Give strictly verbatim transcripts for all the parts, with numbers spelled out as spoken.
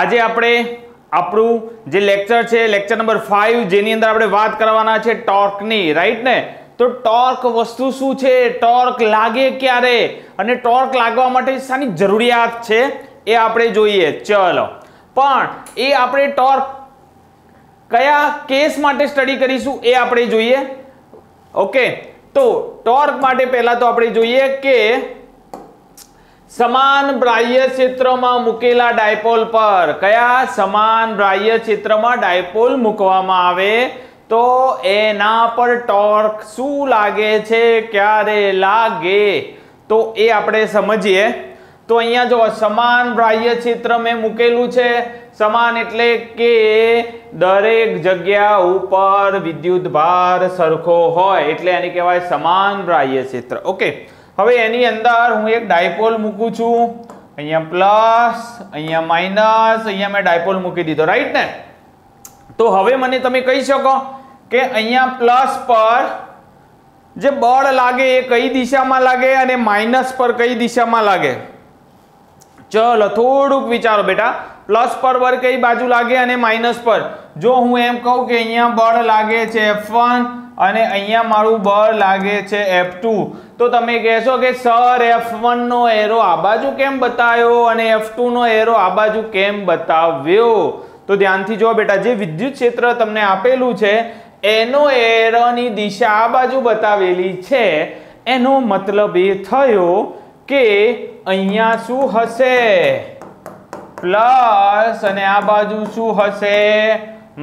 આજે આપણે આપણું જે લેક્ચર છે લેક્ચર નંબર पाँच જેની અંદર આપણે વાત કરવાના છે ટોર્ક ની, રાઈટ ને? તો ટોર્ક વસ્તુ શું છે, ટોર્ક લાગે ક્યારે અને ટોર્ક લાગવા માટે સાની જરૂરિયાત છે એ આપણે જોઈએ. ચલો, પણ એ આપણે ટોર્ક કયા કેસ માટે સ્ટડી કરીશું એ આપણે જોઈએ. ઓકે, तो टॉर्क माटे पहला तो आपणे जोईए के समान बाह्य क्षेत्रमां मुकेला डायपोल पर क्या समान बाह्य क्षेत्रमां डायपोल मूकवामां आवे तो एना पर टॉर्क शुं लागे छे, क्यारे लागे, तो ए आपणे समझीए. तो अहींया जो समान बाह्य क्षेत्र में मूकेलुं छे, समान एटले के दरेक जग्या उपर विद्युत भार सरखो होय एटले आने कहेवाय समान बाह्य क्षेत्र. ओके, हवे एनी अंदर हूँ एक डायपोल मूकू छू, अहींया प्लस अहींया माइनस, अहींया मैं डायपोल मूकी दीधो, राइट ने? तो हवे मने तमे कही शको के अहींया प्लस पर जे बळ लागे ए कई दिशामां लागे अने माइनस पर कई दिशामां लागे? चलो थोड़ुंक विचारो बेटा, प्लस पर बळ कई बाजू लागे अने माइनस पर? जो हूँ एम कहूँ के अहींया बळ लागे छे एफ वन अने अहींया मारुं बळ लागे छे एफ टू, तो तमे कहेशो के सर एफ वन नो एरो आ बाजू केम बताव्यो अने एफ टू नो एरो आ बाजू केम बताव्यो? तो ध्यानथी जो बेटा, जे विद्युत क्षेत्र तमने आपेलुं छे एनो एरोनी दिशा आ बाजू बतावेली छे, एनो मतलब ए थयो के अहींया शुं हशे प्लस अने आ बाजू शुं हशे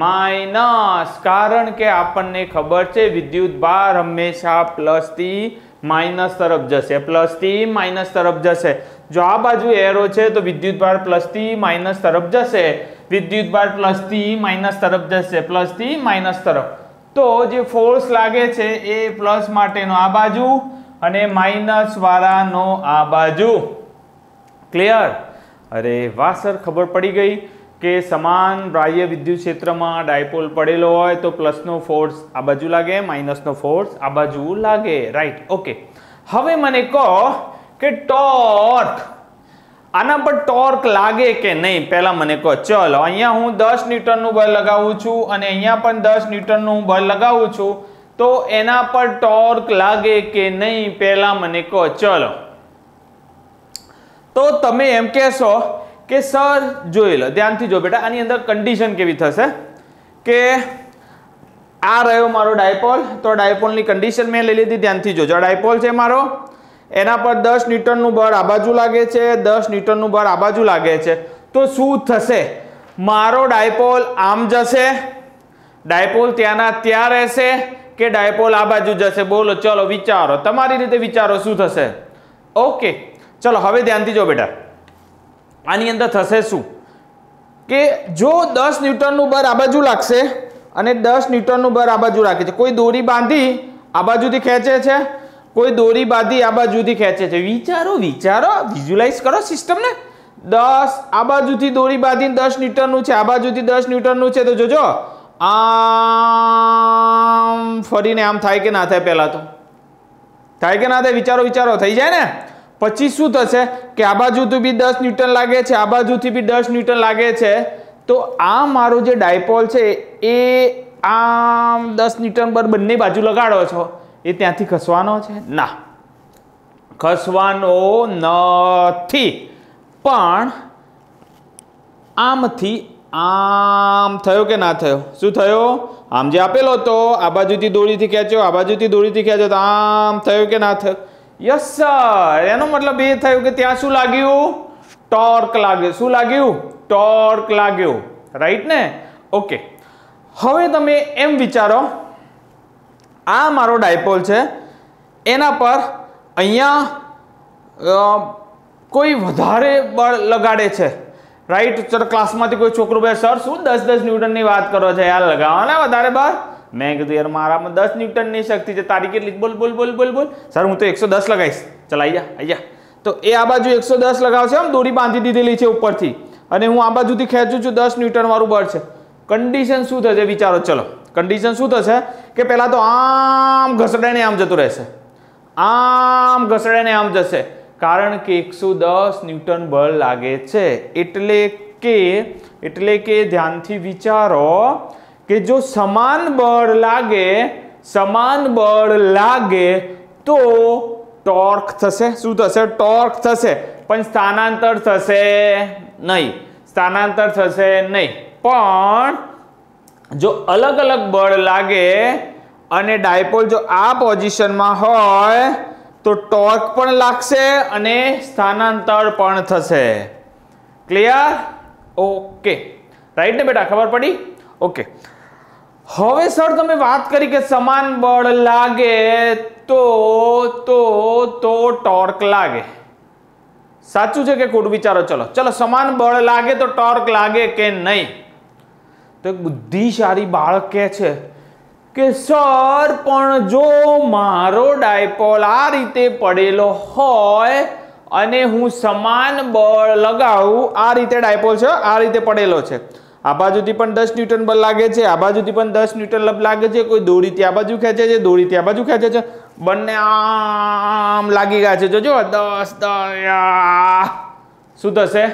माइनस, कारण के आपने खबर छे विद्युत भार हमेशा प्लस थी माइनस तरफ जशे, प्लस थी माइनस तरफ जशे. जो आ बाजू एरो छे तो विद्युत भार प्लस थी माइनस तरफ जशे, विद्युत भार प्लस थी माइनस तरफ जशे, प्लस थी माइनस तरफ. तो जो फोर्स लागे छे ए प्लस माटेनो आ बाजू अने माइनस वाला नो आ बाजू. क्लियर? अरे वाह सर, खबर पड़ी गई के समान बाह्य विद्युत क्षेत्र में डायपोल पड़ेलो होय तो प्लस नो फोर्स आ बाजू लागे, माइनस नो फोर्स आ बाजू लागे, राइट? ओके, हवे मने कहो के टॉर्क, आना पर टॉर्क लागे के नहीं पहला मने कहो. चलो, अहींया हूँ दस न्यूटन नु बल लगावुं छुं अने अहींया पण दस न्यूटन नु बल लगावुं छुं, तो एना पर टॉर्क लागे के नहीं पहला मने कहो. चलो, तो तमे एम कहेशो के सर जोई लो, ध्यानथी जो बेटा, आनी अंदर कंडीशन केवी थशे के आ रह्यो मारो डायपोल, तो डायपोल नी कंडीशन में लई लीधी. ध्यानथी जोजो, डायपोल छे मारो, एना पर दस न्यूटन नु बळ आ बाजू लागे छे, दस न्यूटन नु बळ आ बाजू लागे छे, तो शुं थशे? मारो डायपोल आम जशे, डायपोल त्याना त्यां रहेशे के डायपोल आ बाजू जशे? बोलो, चलो विचारो, तमारी रीते विचारो शुं थशे. ओके, चलो हवे ध्यानथी जो बेटा, आनी अंदर थशे शुं के जो दस न्यूटन नु बळ आ बाजू लागशे अने दस न्यूटन नु बळ आ बाजू राखे छे, कोई दोरी बांधी आ बाजूथी खेंचे छे, कोई दोरी बांधी आ बाजूथी खेंचे छे. विचारो विचारो, विज्युलाइज करो सिस्टम ने. दस आ बाजूथी दोरी बांधीने दस न्यूटन नु छे, आ बाजूथी दस न्यूटन नु छे, तो जोजो आम फरीने आम थाय के ना थाय? पहेला तो थाय के ना थाय? विचारो विचारो, थई जाय ने. पछी शुं थशे के आ बाजूथी बी दस न्यूटन लागे छे, आ बाजूथी बी दस न्यूटन लागे छे, तो आ मारो जे डायपोल छे ए आम दस न्यूटन पर बंने बाजू लगाड़ो छो, ए त्यांथी खसवानो छे? ना, खसवानो नथी, पण आमथी आम थयो के ना थयो? शुं थयो? आम जे आपेलो तो आ बाजूथी दोरीथी खेंच्यो, आ बाजूथी दोरीथी खेंच्यो, तो आम थयो के ना थयो? यस सर, एनो मतलब ए थयो के त्यां शुं लाग्યું? टॉर्क लाग्યું. शुं लाग्યું? टॉर्क लाग्યું, राइट ने? ओके, हवे तमे एम विचारो, आ मारो डायपोल छे, एना पर अहींया कोई वधारे बळ लगाडे छे, राइट? चलो, क्लासमांथी कोई छोकरो बे सर शुं दस दस न्यूटन नी वात करो छे यार, लगावाना वधारे बळ? मैं कीधुं यार मारा में दस न्यूटन नहीं शक्ति है, तारी केटली? बोल बोल बोल बोल बोल सर, हूँ तो एक सौ दस लगाईश. चल आई जा आई जा, तो ए आ बाजू एक सौ दस लगावशे, आम दोरी बांधी दीधेली छे उपरथी अने हूँ आ बाजूथी खेंचू छूं, दस न्यूटन वाळुं बळ छे, कंडीशन शुं थशे? विचारो, चलो कंडीशन शुं थशे के पहेला तो आम घसडाईने आम जतो रहेशे, आम घसडाईने आम जशे, कारण के एक सौ दस न्यूटन बळ लागे छे, एटले કે એટલે કે ધ્યાનથી વિચારો કે જો સમાન બળ લાગે સમાન બળ લાગે તો ટોર્ક થશે શું થશે ટોર્ક થશે પણ સ્થાનાંતર થશે નહીં સ્થાનાંતર થશે નહીં પણ जो अलग अलग बल लागे अने डायपोल जो आ पोजिशन में होय तो टॉर्क पण लागशे अने स्थानांतर पण थशे। क्लियर ओके राइट ने बेटा खबर पड़ी ओके हवे सर तमे बात करी के समान बल लागे तो तो तो टॉर्क लागे साचू छे के कूड विचारो चलो चलो समान बल लागे तो टॉर्क लागे के नहीं तो एक बुद्धिशाली बालक कहे छे के सर पण जो मारो डायपोल आ रीते पड़ेलो होय अने हूँ समान बल लगाऊ आ रीते डायपोल छे आ रीते पड़ेलो छे आ बाजुथी पण दस न्यूटन बल लागे छे आ बाजुथी पण दस न्यूटन बल लागे छे कोई दोरीथी आ बाजू खेंचे छे दोरीथी आ बाजू खेंचे छे बन्ने आम लागी गया छे जोजो दस दस शुं थशे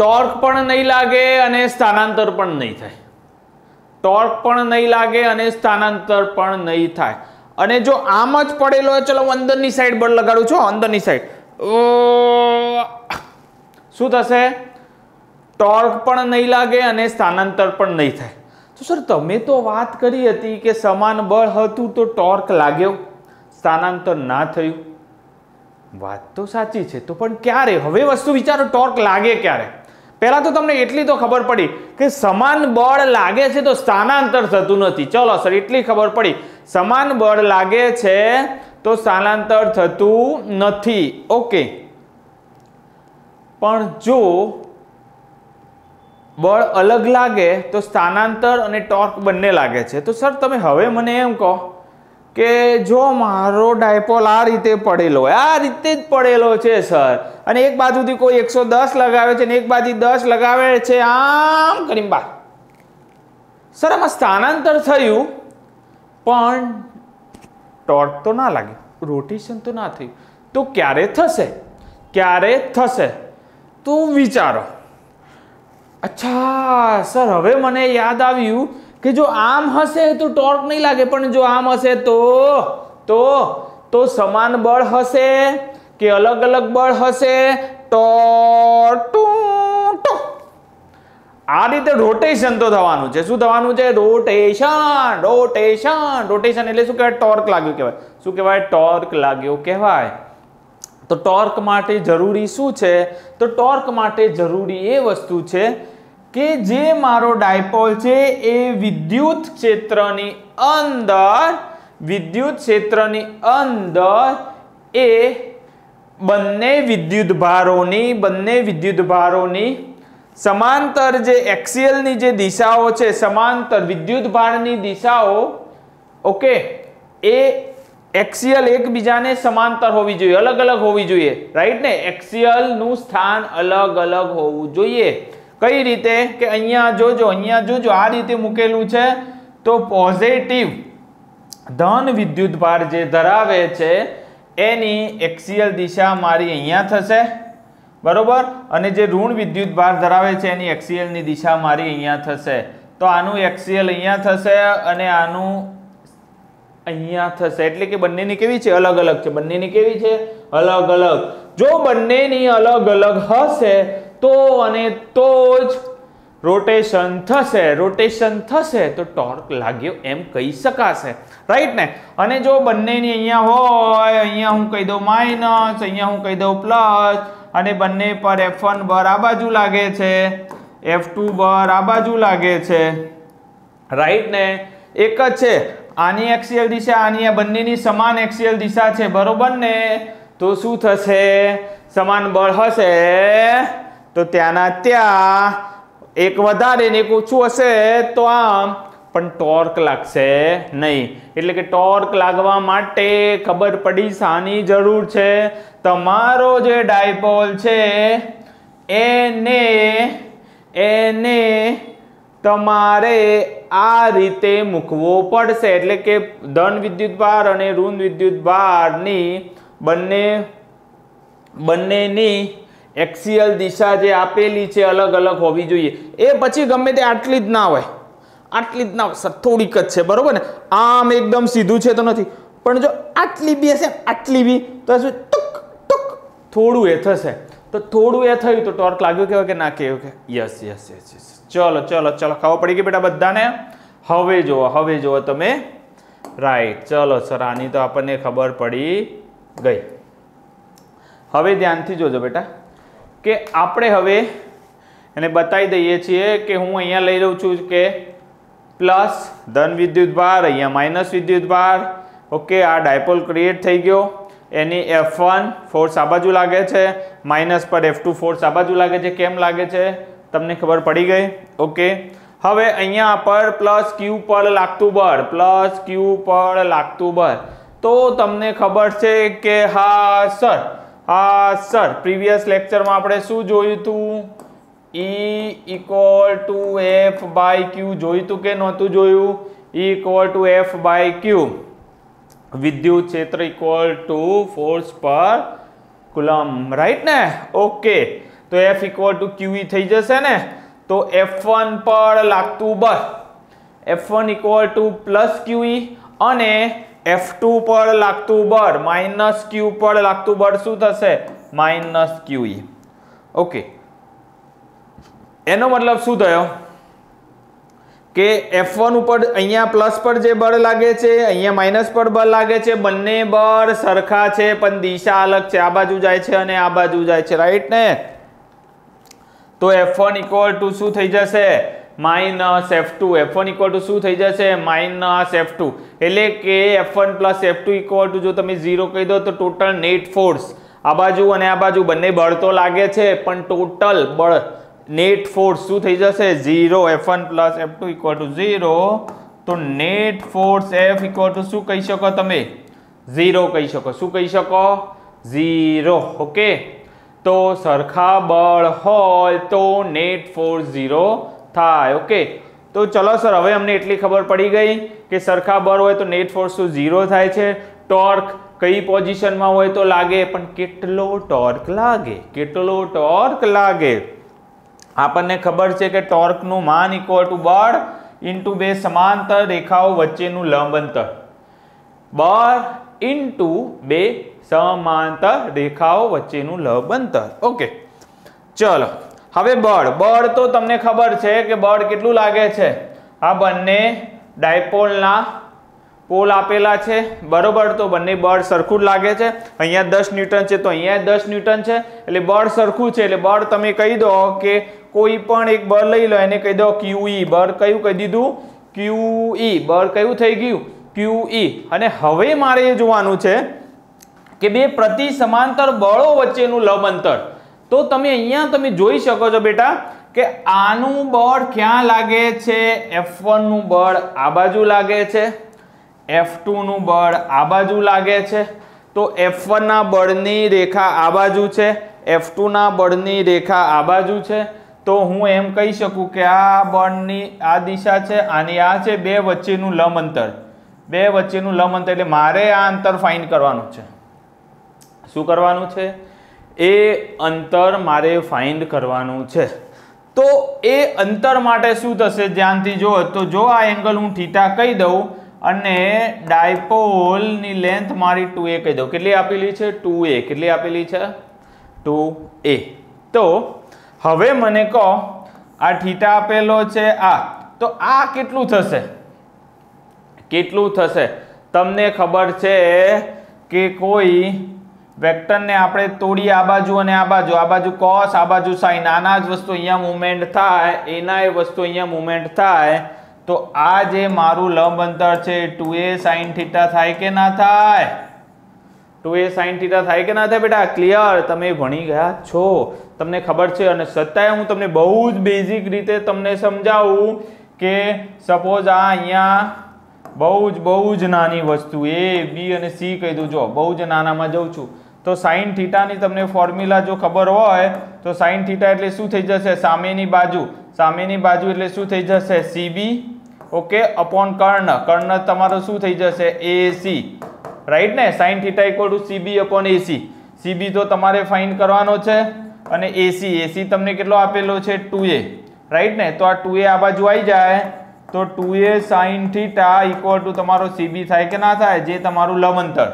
टॉर्क पण नहीं लागे अने स्थानांतर पण नहीं थाय टॉर्क पण नहीं लागे अने स्थानांतर पण नहीं थाय अने जो आम ज पड़ेलो है चलो अंदर नी साइड बल लगाडू छो अंदर नी साइड शुं थशे टॉर्क पण नहीं लागे अने स्थानांतर पण नहीं थाय तो सर तमे तो बात करी हती के समान बल हतुं तो टॉर्क लाग्यो स्थानांतर ना थयुं वात तो साची छे तो पण क्यारे हवे वस्तु विचारो टॉर्क लागे क्यारे पहला तो तमने एटली तो खबर पड़ी कि समान बल लागे छे तो स्थानांतर थतुं नथी चलो सर एटली खबर पड़ी समान बल लागे छे तो स्थानांतर थतुं नथी ओके पण जो बल अलग लागे तो स्थानांतर अने टॉर्क बंने लागे छे तो सर तमे हवे मने एम कहो के जो मारो डायपोल आ रीते पड़ेलो आ रीते ज पड़ेलो छे सर अने एक बाजुथी कोई एक सौ दस लगावे छे ने एक बाजू दस लगावे छे आम करीने बार सर आमां स्थानांतर थयुं पण टॉर्क तो ना लाग्युं रोटेशन तो ना थयुं तो क्यारे थशे क्यारे थशे तो विचारो अच्छा सर हवे मने याद आव्युं कि जो आम हसे तो टॉर्क नहीं लागे पण जो आम हसे तो तो तो समान बल हसे के अलग अलग बल हसे टॉर्क टू टू आ रीते रोटेशन तो थवानुं छे शुं थवानुं छे रोटेशन रोटेशन रोटेशन एटले शुं कहेवाय टॉर्क लाग्यो कहेवाय शुं कहेवाय टॉर्क लाग्यो कहेवाय तो टॉर्क माटे जरूरी शुं छे तो टॉर्क माटे जरूरी ए वस्तु छे के जे मारो डायपोल छे ए विद्युत क्षेत्रनी अंदर विद्युत क्षेत्रनी अंदर ए बन्ने विद्युत भारोनी बन्ने विद्युत भारोनी समांतर जे एक्सियलनी जे दिशाओ छे समांतर विद्युत भारनी दिशाओ ओके ए एक्सियल एकबीजाने समांतर होवी जोईए अलग अलग होवी जोईए राइट ने एक्सियल नु स्थान अलग अलग होवू जोईए कई रीते के अहींया जो जो अहींया जो जो आ रीते मुकेलू छे तो पॉजिटिव धन विद्युत भार जे धरावे छे एनी एक्सियल दिशा मारी अहींया थशे बरोबर अने जे ऋण विद्युत भार धरावे छे एनी एक्सियल नी दिशा मारी अहींया थशे तो आनु एक्सियल अहींया थशे अने आनु अहींया थशे एटले के बन्नेनी केवी छे अलग अलग छे बन्नेनी केवी छे अलग अलग जो बन्नेनी अलग अलग हशे तो अने तो ज रोटेशन थशे रोटेशन थशे तो टॉर्क लाग्यो एम कही शकाशे राइट ने अने जो बन्नेनी अहींया होय अहींया हूँ कही दो माइनस अहींया हूँ कही दो प्लस अने बन्ने पर एफ वन बर आ बाजू लागे छे एफ टू बर आ बाजू लागे छे राइट ने एक ज छे आनी एक्सियल दिशा आनी बन्नेनी समान एक्सियल दिशा छे बरोबर ने तो शुं थशे समान बल हशे तो त्याना त्या एक वधारे ने एक ओछुं हशे तो आम पण टॉर्क लागशे नहीं एटले के टॉर्क लागवा माटे खबर पड़ी सानी जरूर छे तमारो जे डायपोल छे एने एने तमारे आ रीते मूकवो पड़शे एटले के धन विद्युत भार अने ऋण विद्युत भारनी बन्ने बन्नेनी એક્સિયલ દિશા જે આપેલી છે અલગ અલગ હોવી જોઈએ. એ પછી ગમે તે આટલી જ ના હોય, આટલી જ ના હોય, થોડીક જ છે બરોબર ને. આમ એકદમ સીધું છે તો નથી, પણ જો આટલી બી હશે આટલી બી તો શું ટુક ટુક થોડું એ થશે. તો થોડું એ થયું તો ટોર્ક લાગ્યો કહેવાય કે ના કહેવાય કે યસ યસ યસ યસ. ચલો ચલો ચલો ખબર પડી ગઈ બેટા બધાને. હવે જુઓ હવે જુઓ તમે રાઈટ. ચલો સર આની તો આપણને ખબર પડી ગઈ. હવે ધ્યાનથી જોજો બેટા कि आपणे हवे एने बताई दईए छीए कि हूँ अहींया लई लऊं छूं के प्लस धन विद्युत भार अहींया माइनस विद्युत भार. ओके आ डायपोल क्रिएट थई गयो. एनी एफ वन फोर्स आ बाजू लागे छे, माइनस पर एफ टू फोर्स आ बाजू लागे छे. केम लागे छे तमने खबर पड़ी गई. ओके हवे अहींया पर प्लस क्यू पर लागतुं बळ, प्लस क्यू पर लागतुं बळ तो तमने खबर छे कि हा सर आ सर प्रीवियस लेक्चर में आपणे शुं जोयुतु E equal to F by Q जोयुतु के नहोतुं जोयुं. E equal to F by Q विद्युत क्षेत्र equal to force per coulomb right ने. ओके तो F equal to Q E थी जैसे ने तो एफ वन पर लागतुं बळ F one equal to plus Q E अने एफ टू पर लागतु बळ माइनस क्यू पर लागतु बळ शुं थशे माइनस क्यूई. ओके एनो मतलब शुं थयो के एफ वन उपर अहींया प्लस पर जे बळ लागे छे अहींया माइनस पर बळ लागे छे बंने बळ सरखा छे पण दिशा अलग छे. आ बाजू जाय छे अने आ बाजू जाय छे राइट ने. तो एफ वन इक्वल टू शुं थई जशे minus F two. F one equal to शू थी जैसे माइनस एफ टू एट्ले कि F one plus F two equal to जो तमे जीरो कही दो तो टोटल नेट फोर्स आ बाजू अने आ बाजू बने बळ तो लागे छे पण टोटल बळ नेट फोर्स शू थी जैसे zero. F one plus F two equal to zero तो net force F equal to शू कही शको तमे जीरो कही शको. शू कही शको जीरो. ओके तो सरखा बळ होय तो नेट फोर्स जीरो था. ओके तो चलो सर हवे हमने इतनी खबर पड़ी गई कि सरखा बळ होय तो नेट फोर्स तो जीरो थाय छे. टॉर्क कई पोजीशन में होय तो लागे पण केटलो टॉर्क लागे केटलो टॉर्क लागे आपने खबर छे कि टॉर्क नु मान इक्वल टू बळ इंटू बे समांतर रेखाओ वच्चेनु लंब अंतर. बळ इंटू बे समांतर रेखाओ वच्चेनु लंब अंतर. ओके चलो हवे बळ बळ तो तमने खबर छे कि बळ केटलू लागे छे. आ बन्ने डायपोलना पोल आपेला छे बरोबर तो बन्ने बळ सरखुं लागे छे. अहींया दस न्यूटन छे तो अहींया दस न्यूटन छे एटले बळ सरखुं छे. एटले बळ तमे कही दो कि कोई पण एक बळ लई लो एने कही दो क्यूई. बळ कयुं कही दीधुं क्यूई. बळ कयुं थई गयुं क्यूई. अने हवे मारे जोवानुं छे कि बे प्रति समांतर बळो वच्चेनुं लंब अंतर. तो तमे अहींया तमे जोई शको छो बेटा के आनु बळ क्यां लागे छे. एफ वन नु बळ आ बाजू लागे छे, एफ टू नु बळ आ बाजू लागे छे. तो एफ वन ना बळनी रेखा आ बाजू छे, एफ टू ना बळनी रेखा आ बाजू छे. तो हूँ एम कही शकू के आ बळनी आ दिशा छे आनी आ छे बे वच्चेनु लंब अंतर बे वच्चेनु लंब अंतर एटले मारे आ अंतर फाइंड करवानुं छे. शुं करवानुं छे? ए अंतर मारे फाइंड करवानुं छे. तो ए अंतर माटे शुं थशे ध्यानथी जोजो. तो जो आ एंगल हूँ थीटा कही दऊं अने डायपोल नी लेंथ मारी टू ए कही दऊं. केटली आपेली छे? टू ए. केटली आपेली छे? Two A. तो हवे मने कहो आ थीटा आपेलो छे आ तो आ केटलुं थशे केटलुं थशे? तमने खबर छे के कोई वेक्टर ने आपणे तोड़ी आ बाजू अने आ बाजू आ बाजू cos आ बाजू sin आना ज वस्तु अहींया मूवमेंट थाय एना ए वस्तु अहींया मूवमेंट थाय. तो आ जे मारू लंब अंतर छे टू ए sin थीटा थाय के ना थाय? टू ए sin थीटा थाय के ना थाय बेटा? क्लियर तमे भणी गया छो तमने खबर छे. अने सताय हूँ तमने बहु ज बेसिक रीते तमने समजावुं के सपोज आ अहींया बहु ज बहु ज नानी वस्तु ए बी अने सी कही दऊं. जो बहु ज नानामां जउं छुं तो साइन थीटा नी तमने फॉर्म्युला जो खबर होय तो साइन थीटा एटले शुं थई जशे? सामेनी बाजू सामेनी बाजू एटले शुं थई जशे? सीबी. ओके अपॉन कर्ण कर्ण तमारो शुं थई जशे? एसी राइट ने. Sine theta equal to CB upon AC. CB तो तमारे फाइंड करवानो छे અને એસી એસી તમને કેટલો આપેલો છે ટુ એ, રાઈટ ને? તો આ ટુ એ આ બાજુ આવી જાય તો two A sin θ equal to તમારો સીબી થાય કે ના થાય, જે તમારું લંબ અંતર.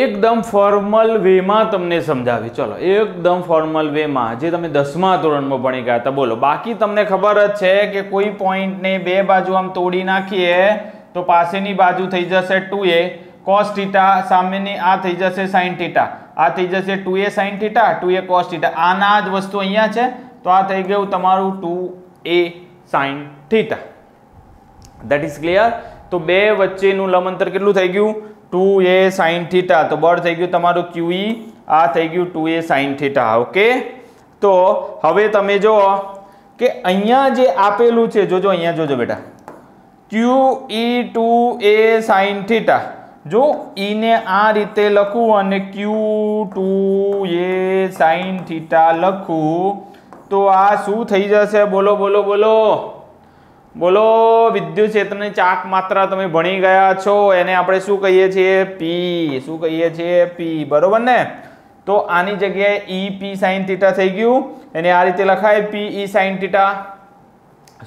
एकदम फॉर्मल वे में तमने समझावी. चलो एकदम फॉर्मल वे में जे तमे दसमा धोरण में भणी गया था बोलो. बाकी तमने खबर ज छे के कोई पॉइंट ने बे बाजू आम तोड़ी नाखीए तो पासेनी बाजू थई जशे टू ए cos थीटा, सामेनी आ थई जशे sin थीटा, आ थई जशे टू ए sin थीटा, टू ए cos थीटा. आना ज वस्तु अहींया छे तो आ थई गयुं तमारुं two A sin theta. That is clear. तो बे वच्चेनुं लंब अंतर केटलुं थई गयुं? टू ए sin थीटा. तो बळ थई गयुं तमारुं क्यू ई, आ थई गयुं टू ए sin थीटा. ओके, तो हवे तमे जो के अहींया जे आपेलुं छे, जोजो अहींया जोजो बेटा, क्यू ई टू ए sin थीटा. जो ई ने आ रीते लखूं अने क्यू टू ए sin थीटा लखूं तो आ शुं थई जशे? बोलो बोलो बोलो बोलो. विद्युत क्षेत्र चाक मात्रा तमे भणी गया छो, एने आपणे शुं कहीए छीए? पी. शुं कहीए छीए? पी, बरोबर ने? तो आनी जग्याए ई पी sin थीटा थई गयुं, एने आ रीते लखाय पी ई sin थीटा.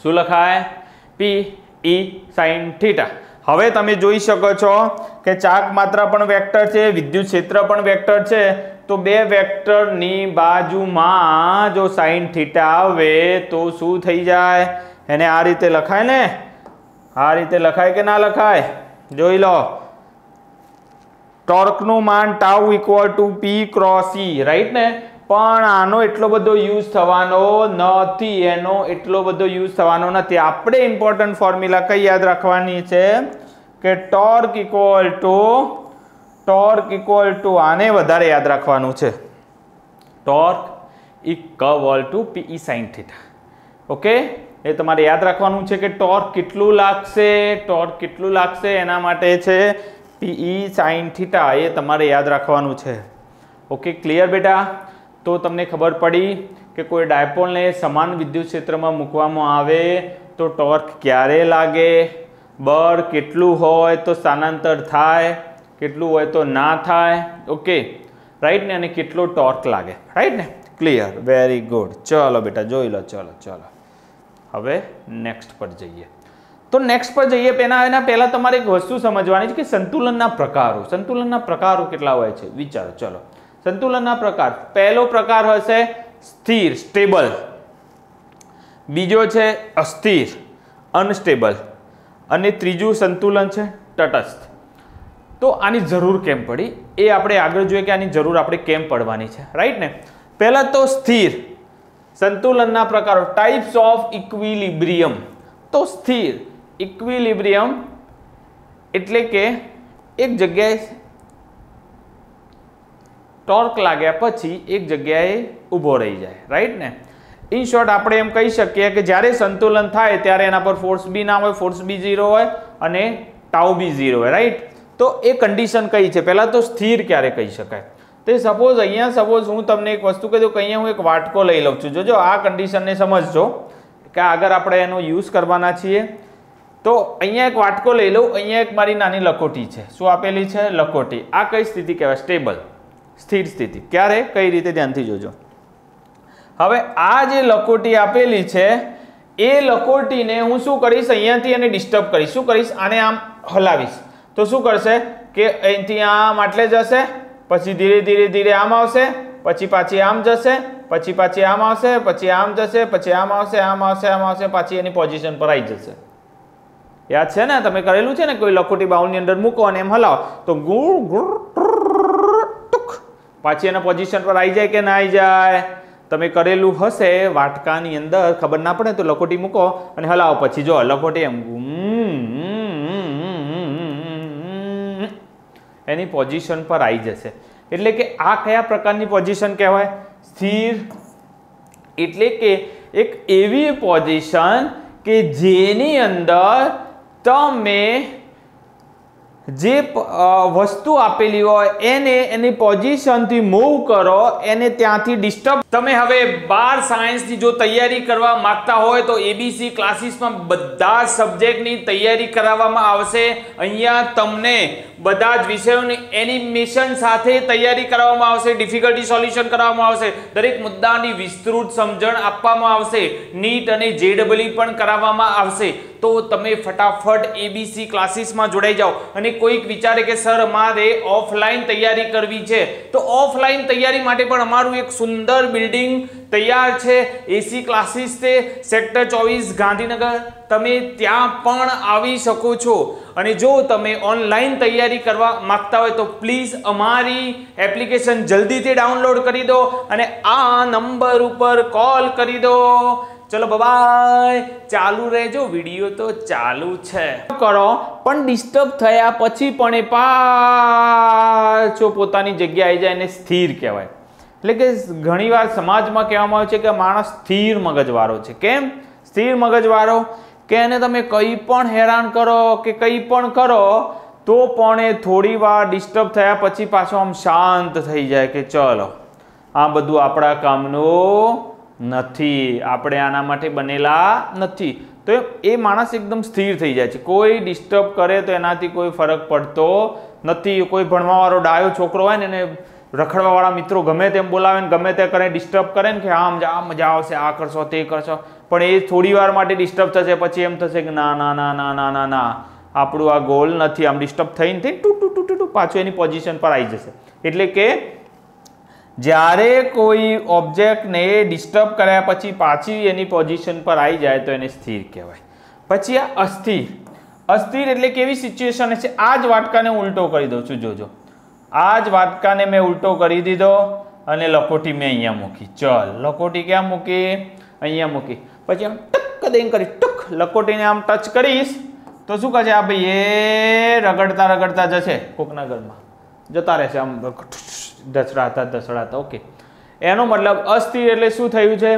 शुं लखाय? P E sin theta. हवे तमे जोई शको छो के चाक मात्रा पण वेक्टर छे, विद्युत क्षेत्र पण वेक्टर छे, तो बे वेक्टर नी बाजुमां जो sin थीटा आवे तो शुं थई जाय? एने आ रीते लखाय ने? आ रीते लखाय के ना लखाय? जोई लो. टॉर्क नु मान tau equal to P cross E, right ने? पण आनो एटलो बधो यूज थवानो नथी, एनो एटलो बधो यूज थवानो नथी. आपणे इम्पोर्टंट फॉर्म्युला कई याद रखवानी छे के torque equal to torque equal to आने वधारे याद रखवानुं छे. Torque equal to PE sine theta. Okay, ए तमारे याद रखवानुं छे के टॉर्क केटलुं लागशे, टॉर्क केटलुं लागशे एना माटे छे पीई साइन थीटा. ए तमारे याद रखवानुं छे. ओके, क्लियर बेटा? तो तमने खबर पड़ी कि कोई डायपोल ने समान विद्युत क्षेत्र में मूकवामां आवे तो टॉर्क क्यारे लागे, बळ केटलुं होय तो स्थानांतर थाय, केटलुं होय तो ना थाय. ओके, राइट ने? अने केटलो टॉर्क लागे, राइट ने? Clear, very good. चलो बेटा जोई लो. चलो चलो हवे नेक्स्ट पर जाइए. तो नेक्स्ट पर जाइए पेना एना पहला तमारे एक वस्तु समझवानी छे कि संतुलनना प्रकारो संतुलनना प्रकारो केटला होय छे. विचारो. चलो, संतुलनना प्रकार. पहलो प्रकार हशे स्थिर, स्टेबल. बीजो छे अस्थिर, अनस्टेबल. अने त्रीजो संतुलन छे तटस्थ. तो आनी जरूर केम पड़ी ए आपणे आगळ जोईए के आनी जरूर आपणे केम पड़वानी छे, राइट ने? पहला तो स्थिर संतुलनना प्रकारो, टाइप्स ऑफ इक्विलिब्रियम. तो स्थिर इक्विलिब्रियम एटले के एक जग्याए टॉर्क लाग्या पछी एक जग्याए ऊभो रही जाए, राइट ने? इन शॉर्ट आपणे एम कही शकीए के ज्यारे संतुलन थाय त्यारे एना पर फोर्स बी ना होय, फोर्स बी जीरो होय अने टाउ बी जीरो होय, राइट? तो ए कंडीशन कई छे? पहला तो स्थिर क्यारे कही शकाय? तो सपोज अहींया सपोज हूँ तमने एक वस्तु कही दूँ कि हूँ एक वाटको लई लऊं छुं. जोजो आ कंडीशन ने समझो कि आगर आपणे एनो यूज करवाना छीए. तो अहींया एक वाटको लई लऊं, अहींया एक मारी नानी लकोटी छे. शुं आपेली छे? लकोटी. आ कई स्थिति कहेवाय? स्टेबल, स्थिर स्थिति. क्यारे कई रीते ध्यानथी जोजो. हवे आ जे लकोटी आपेली छे ए लकोटीने हूँ शुं करीश? अहींयाथी आने डिस्टर्ब करीश. शुं करीश? आने आम हलावीश. तो शुं करशे के अहींथी आम आटले जशे, पछी धीरे धीरे धीरे आम आवशे, पछी पाछी आम जशे, पछी पाछी आम आवशे, पछी आम जशे, पछी आम आवशे, आम आवशे, आम आवशे, पाछी एनी पोजीशन पर आई जशे. याद छे ने? तमे करेलुं छे ने? कोई लकोटी बाउल ની અંદર મૂકો અને એમ હલાવો તો ગુર ગુર ટુક પાછી એના પોઝિશન પર આવી જાય કે ના આવી જાય? તમે કરેલું હશે વાટકાની અંદર, ખબર ના પડે તો લકોટી મૂકો અને હલાવો, પછી જો લકોટી એમ एनी पोजिशन पर आई जशे. एटले के आ क्या प्रकारनी पोजिशन कहेवाय? स्थिर. एटले के एक एवी पोजिशन के जेनी अंदर तमे जे वस्तु आपेली होय एने एनी पोजीशन थी मूव करो एने त्यांथी डिस्टर्ब। तमे हवे बार साइंस की जो तैयारी करवा मांगता हो तो एबीसी क्लासेस में बधा सब्जेक्ट की तैयारी करावामां आवशे। अहींया तमने बधा ज विषयोनी एनिमेशन साथे तैयारी करावामां आवशे, डिफिकल्टी सोल्यूशन करावामां आवशे, दरेक मुद्दानी विस्तृत समझण आपवामां आवशे, नीट अने जेडबलई पण करावामां आवशे। तो तमे फटाफट एबीसी क्लासेस में जोड़ाई जाओ। अने कोईक विचारे के सर मारे ऑफलाइन तैयारी करवी छे तो ऑफलाइन तैयारी माटे पण अमारू एक सुंदर बिल्डिंग तैयार है एसी क्लासेस से सेक्टर चौबीस गांधीनगर। तमे त्यां पण आवी शको छो। अने जो तमे ऑनलाइन तैयारी करवा मांगता हो तो प्लीज अमारी एप्लिकेशन जल्दी थी डाउनलॉड करी दो अने आ नंबर उपर कॉल करी दो। चलो बाय, चालू रहेजो, वीडियो तो चालू है। करो पण डिस्टर्ब थया पछी पण पाछो पोतानी जग्या आई जाए ने स्थिर कहेवाय। એટલે કે ઘણીવાર સમાજમાં કહેવામાં આવે છે કે માણસ સ્થિર મગજવાળો છે। કેમ સ્થિર મગજવાળો? કે એને તમે કંઈ પણ હેરાન કરો કે કંઈ પણ કરો તો પણ એ થોડીવાર ડિસ્ટર્બ થયા પછી પાછો આમ શાંત થઈ જાય કે ચલો આ બધું આપણા કામનું નથી, આપણે આના માટે બનેલા નથી। તો એ માણસ એકદમ સ્થિર થઈ જાય છે। કોઈ ડિસ્ટર્બ કરે તો એનાથી કોઈ ફરક પડતો નથી। કોઈ ભણવાવાળો ડાયો છોકરો હોય ને એને રખડવાવાળા મિત્રો ગમે તેમ બોલાવે ને ગમે તે કરે, ડિસ્ટર્બ કરે ને કે આમ આ મજા આવશે, આ કરશો તે કરશો, પણ એ થોડી વાર માટે ડિસ્ટર્બ થશે પછી એમ થશે કે ના ના ના ના ના ના ના આપણું આ ગોલ નથી। આમ ડિસ્ટર્બ થઈને થઈ ટુ ટુ ટુ ટુ પાછું એની પોઝિશન પર આવી જશે। એટલે કે જ્યારે कोई ऑब्जेक्ट ने डिस्टर्ब कराया पछी पाछी एनी पोजिशन पर आई जाए तो एने स्थिर कहेवाय। पछी आ अस्थिर, अस्थिर एटले केवी सिच्युएशन छे। आज वाटकाने उल्टो करी दो छू, जोजो आज वाटकाने मैं उल्टो करी दीधो अने लकोटी मैं अहींया मूकी। चल लकोटी क्यां मूकी? अहींया मूकी। पछी आम टक दईने करी टक लकोटीने आम टच करीश तो शुं कहे आ भाई ए रगड़ता रगड़ता जशे कोकना घरमां जता रहेशे आम दसड़ाता दसड़ाता। ओके एनो मतलब अस्थिर एटले शुं थयुं छे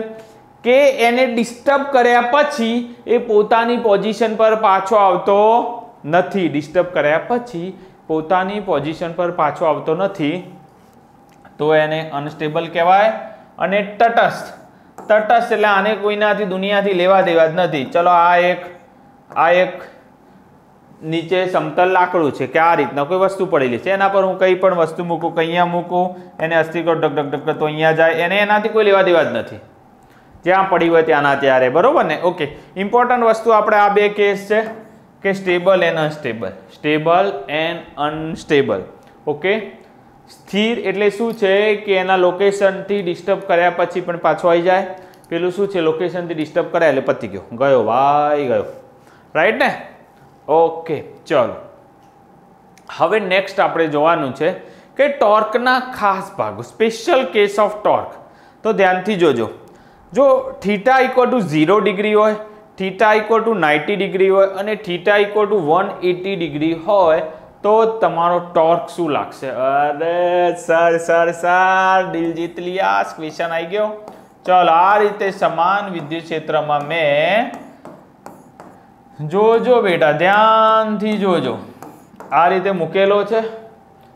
के एने डिस्टर्ब कर्या पछी ए पोतानी पोजीशन पर पाछो आवतो नथी। डिस्टर्ब कर्या पछी पोतानी पोजीशन पर पाछो आवतो नथी तो एने अनस्टेबल कहेवाय अने तटस्थ। तटस्थ एटले आने कोईनाथी दुनियाथी लेवा देवा ज नथी। चलो आ एक आ एक नीचे समतल लाकड़ू है कि आ रीतना कोई वस्तु पड़ेली है एना पर हूँ कई पण वस्तु मूकूँ कहीं मूकूँ एने अस्थिर करो ढक ढक ढक तो अँ जाए एने एना कोई लेवा देवा ज नहीं। त्या पड़ी हो त्याना त्यारे बराबर ने। ओके इम्पोर्टंट वस्तु आपणे आ बे केस है कि stable and unstable, stable and unstable. Okay स्थिर एटले शुं छे कि एना लोकेशन थी डिस्टर्ब कर्या पछी पण पाछो आई जाए। पेलुं शुं छे लोकेशन थी डिस्टर्ब करे एटले पती गयो गयो भाई गयो, राइट ने? ओके चलो हवे नेक्स्ट आपणे जोवानुं छे के टॉर्कना खास भागो, स्पेशल केस ऑफ टॉर्क। तो ध्यानथी जोजो जो theta equal to zero degree होय, theta equal to ninety degree होय अने theta equal to one eighty degree होय तो तमारो टॉर्क शुं लागशे? अरे सर सर सर दिल जीत लिया, क्वेश्चन आई गयो। चलो आ रीते समान विद्युत क्षेत्रमां में जोजो बेटा ध्यानथी जोजो आ रीते मूकेलो छे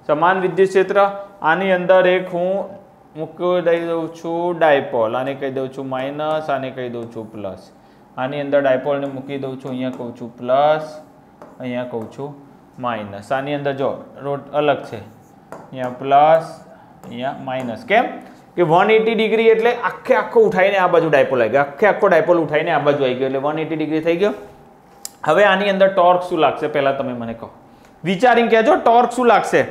समान विद्युत क्षेत्र। आनी अंदर एक हूँ मूकी दई दऊं छूं डायपोल, आने कही दऊं छूं माइनस, आने कही दऊं छूं प्लस। आनी अंदर डायपोल ने मूकी दऊं छूं, अहींया कहूं छूं प्लस, अहींया कहूं छूं माइनस। आनी अंदर जो रोट अलग छे अहींया प्लस अहींया माइनस। केम कि वन एटी डिग्री एटले आखे आखो उठाईने आ बाजू डायपोल आई गयो, आखे आखो डायपोल उठाईने आ बाजू आई गयो एटले वन एटी डिग्री थई गयो। हवे आनी अंदर टॉर्क शुं लागशे पहला तमे मने कहो, विचारीने कहेजो टॉर्क शुं लागशे।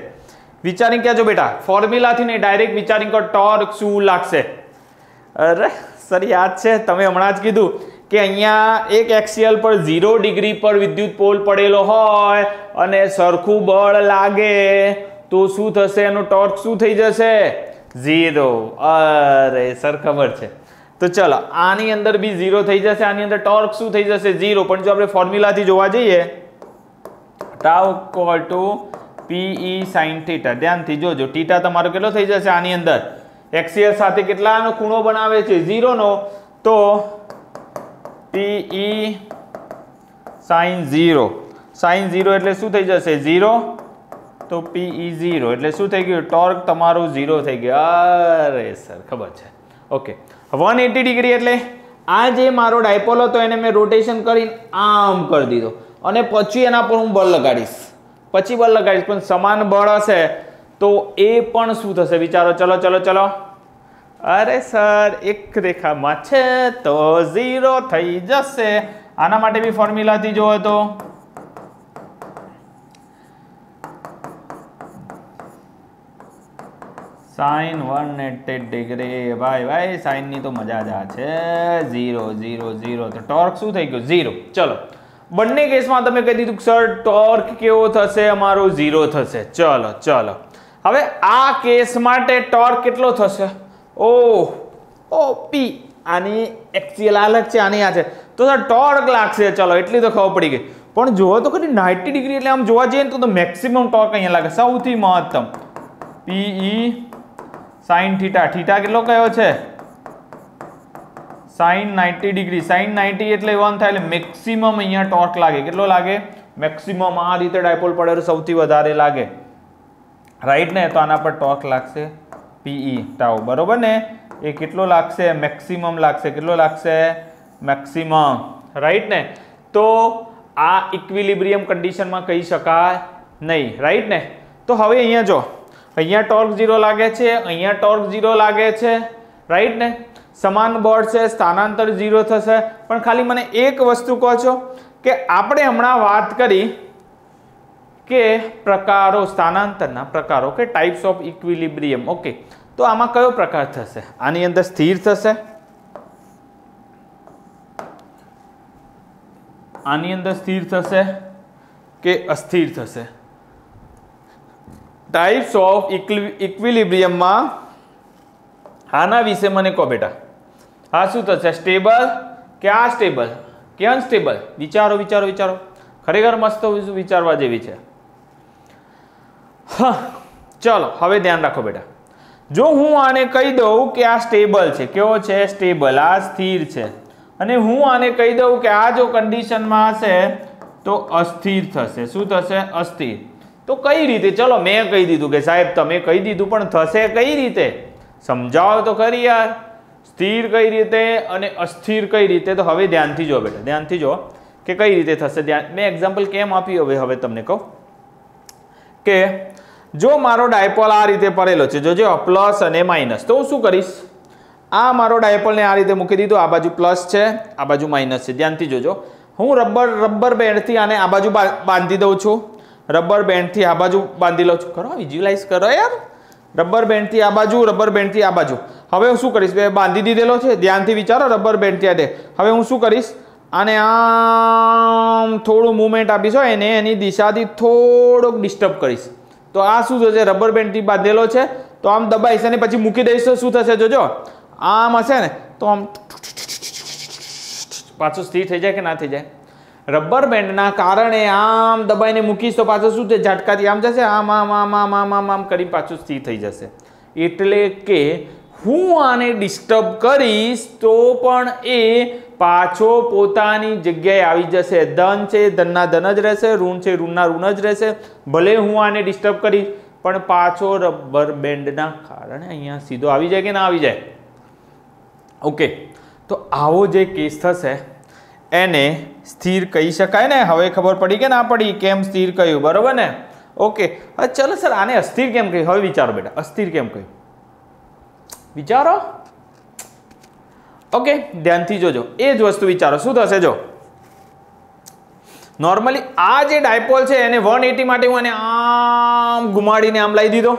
विचारीने कहेजो बेटा फॉर्म्युलाथी ने डायरेक्ट विचारीने कहो टॉर्क शुं लागशे। अरे सर याद छे तमे हमणां ज कीधुं के अहींया एक एक्सियल पर जीरो डिग्री पर विद्युत पोल पड़ेलो होय अने सरखुं बळ लागे तो शुं थशे, एनो टॉर्क शुं थई जशे? जीरो। अरे सर खबर छे। तो चलो आनी अंदर भी जीरो थी जैसे, आनी अंदर टॉर्क शू थी जैसे? जीरो। पर जो आपणे फॉर्म्युला थी जोवा जाइए tau equal to PE sine theta. ध्यान थी जोजो थीटा तमारो केटलो थई जशे आनी अंदर एक्सियल साथे केटलानो खूणो बनावे छे? जीरो नो। तो P E sine zero sine zero એટલે શું થઈ જશે ઝીરો, તો પીઈ ઝીરો એટલે શું થઈ ગયું ટોર્ક તમારું ઝીરો થઈ ગયું. અરે સર ખબર છે. ઓકે એકસો એંસી ડિગ્રી એટલે આ જે મારો ડાયપોલ હતો એને મેં રોટેશન કરીને આમ કરી દીધો અને પછી એના પર હું બળ લગાડીશ, પછી બળ લગાડીશ પણ સમાન બળ હશે તો એ પણ શું થશે વિચારો. ચલો ચલો ચલો. અરે સર એક રેખામાં છે તો ઝીરો થઈ જશે. આના માટે બી ફોર્મ્યુલાથી જોવો તો साइन एक सौ अस्सी डिग्री भाई भाई साइन नी तो मजा जा छे जीरो जीरो जीरो तो टॉर्क शू थई गयो जीरो. चलो बंने केस में तमे कही दीधुं सर टॉर्क केवो थशे अमारो जीरो थशे. चलो चलो हवे आ केस माटे टॉर्क केटलो थशे ओ ओ पी आनी एक्सियल अलग छे आनी आ छे तो सर टॉर्क लागशे. चलो एटली तो खबर पड़ी गई पण जोवो तो कदी नब्बे डिग्री एटले आम जोवा जईए तो तो मैक्सिमम टॉर्क अहींया लागे सौथी महत्तम पीई साइन थीटा थीटा कितलो कयो छे साइन नब्बे डिग्री साइन नब्बे એટલે એક થાય એટલે મેક્સિમમ અહીંયા ટોર્ક લાગે. કેટલો લાગે મેક્સિમમ આ રીતે ડાયપોલ પડેરો સૌથી વધારે લાગે રાઈટ ને તો આના પર ટોર્ક લાગશે pe tau બરોબર ને એ કેટલો લાગશે મેક્સિમમ લાગશે કેટલો લાગશે મેક્સિમમ રાઈટ ને તો આ ઇક્વિલિબ્રિયમ કન્ડિશન માં કહી શકાય નહીં રાઈટ ને. તો હવે અહીંયા જો અહીંયા ટોર્ક ઝીરો લાગે છે અહીંયા ટોર્ક ઝીરો લાગે છે રાઈટ ને સમાન બળ છે સ્થાનાંતર ઝીરો થશે પણ ખાલી મને એક વસ્તુ કહો છો કે આપણે હમણાં વાત કરી કે પ્રકારો સ્થાનાંતરના પ્રકારો કે ટાઇપ્સ ઓફ ઇક્વિલિબ્રિયમ. ઓકે તો આમાં કયો પ્રકાર થશે આની અંદર સ્થિર થશે આની અંદર સ્થિર થશે કે અસ્થિર થશે. टाइप्स ऑफ इक्विलिब्रियम में आना विषे मैंने कहो बेटा हाँ शू थे स्टेबल क्या अस्टेबल के अनस्टेबल विचारो विचारो विचारो खरेखर मस्त विचारवा जेवी छे. हाँ चलो हवे ध्यान राखो बेटा जो हूँ आने कही दऊ कि आ स्टेबल है केवो छे स्टेबल आ स्थिर है अने हूँ आने कही दऊ कि आ जो कंडीशन में हशे तो अस्थिर थशे शू थशे अस्थिर तो कई रीते. चलो मैं कही दीधुं कि साहेब तमे कही दीधुं पण थशे कई रीते समझाओ तो खरी यार स्थिर कई रीते अने अस्थिर कई रीते. तो हवे ध्यानथी जो बेटा ध्यानथी जो कि कई रीते थशे ध्यान मैं एक्जाम्पल केम आप्युं हवे हवे तमने कहूं के जो मारो डायपोल आ रीते पड़ेलो छे जो जो प्लस अने माइनस तो हूँ शू करीश आ मारो डायपोल ने आ रीते मूकी दीधो आ बाजू प्लस छे आ बाजू माइनस छे. ध्यानथी जोजो हूँ रबर रबर बेंडथी आने आ बाजू बांधी दऊं छुं रबर बेंड थी आ बाजू बांधी लो छो करो विज्युलाइज करो यार रबर बेंड थी आ बाजू रबर बेंड थी आ बाजू हवे हूँ शू करीश बांधी दीधेलो छे ध्यानथी विचारो रबर बेंड थी आ दे हवे हूँ शू करीश आने आम थोड़ुं मूवमेंट आपीश एने एनी दिशाथी थोड़ोक डिस्टर्ब करीश तो आ शू थशे रबर बेंड थी बांधेलो छे तो आम दबाईश अने पछी मूकी दईश तो शू थशे जोजो आम हशे ने तो आम पाछो स्थिर थई जाय के ना थई जाय रबर बेंडना कारणे आम दबाईने मूकीश तो पाछो शुं थशे झटकाथी आम जशे आम आम आम आम आम आम आम करीने पाछो स्थिर थई जशे एटले के हूँ आने डिस्टर्ब करीश तो पण ए पाछो पोतानी जग्याए आवी जशे. धन छे धनना धन ज रहेशे ऋण छे ऋणना ऋण ज रहेशे भले हूँ आने डिस्टर्ब करीश पण पाछो रबर बेंडना कारणे अहींया सीधो आवी जाय के ना आवी जाय. ओके तो आवो जे केस थशे एने स्थिर कही शकाय ने. हवे खबर पड़ी के ना पड़ी केम स्थिर कह्युं बरोबर ने. ओके चलो सर आने अस्थिर केम कह्युं हवे विचारो बेटा अस्थिर केम कह्युं विचारो. ओके ध्यानथी जोजो ए ज वस्तु विचारो शुं थशे जो नॉर्मली आ जे डायपोल छे एने एक सौ अस्सी माटे हुं आने आम घुमाडीने आम लावी दीधो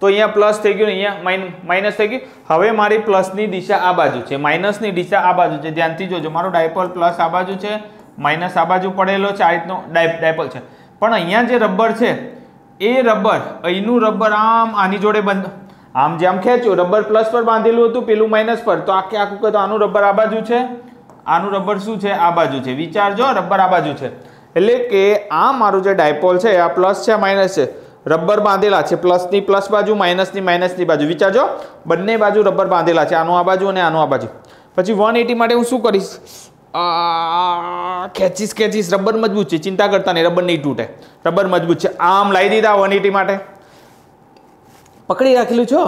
तो अहींया प्लस थई गयुं अहींया माइनस थई गयुं. हवे मारी प्लसनी दिशा आ बाजू छे माइनसनी दिशा आ बाजू छे. ध्यानथी जोजो मारो डायपोल प्लस आ बाजू छे माइनस आ बाजू पड़ेलो छे आ रीतनो डायपोल छे पण अहींया जे रबर छे ए रबर अहींनुं रबर आम आनी जोडे बंध आम जे आम खेंच्यो रबर प्लस पर बांधेलुं हतुं पेलुं माइनस पर तो आखे आखुं कतो आनुं रबर आ बाजू छे आनुं रबर शुं छे आ बाजू छे विचारजो रबर आ बाजू छे एटले के आ मारो जे डायपोल छे आ प्लस छे माइनस छे रबर बांधेला है प्लस नी प्लस बाजू माइनस नी माइनस नी बाजू विचारजो बंने बाजू रबर बांधेला है आनो आ बाजू अने आनो आ बाजू पछी एक सौ अस्सी माटे हुं शुं करीश खेचीस खेचीस रबर मजबूत है, चिंता करता नहीं, रबर नहीं तूटे, रबर मजबूत है। आम लाई दीदा वन एटी माटे पकड़ी राखेलू छो,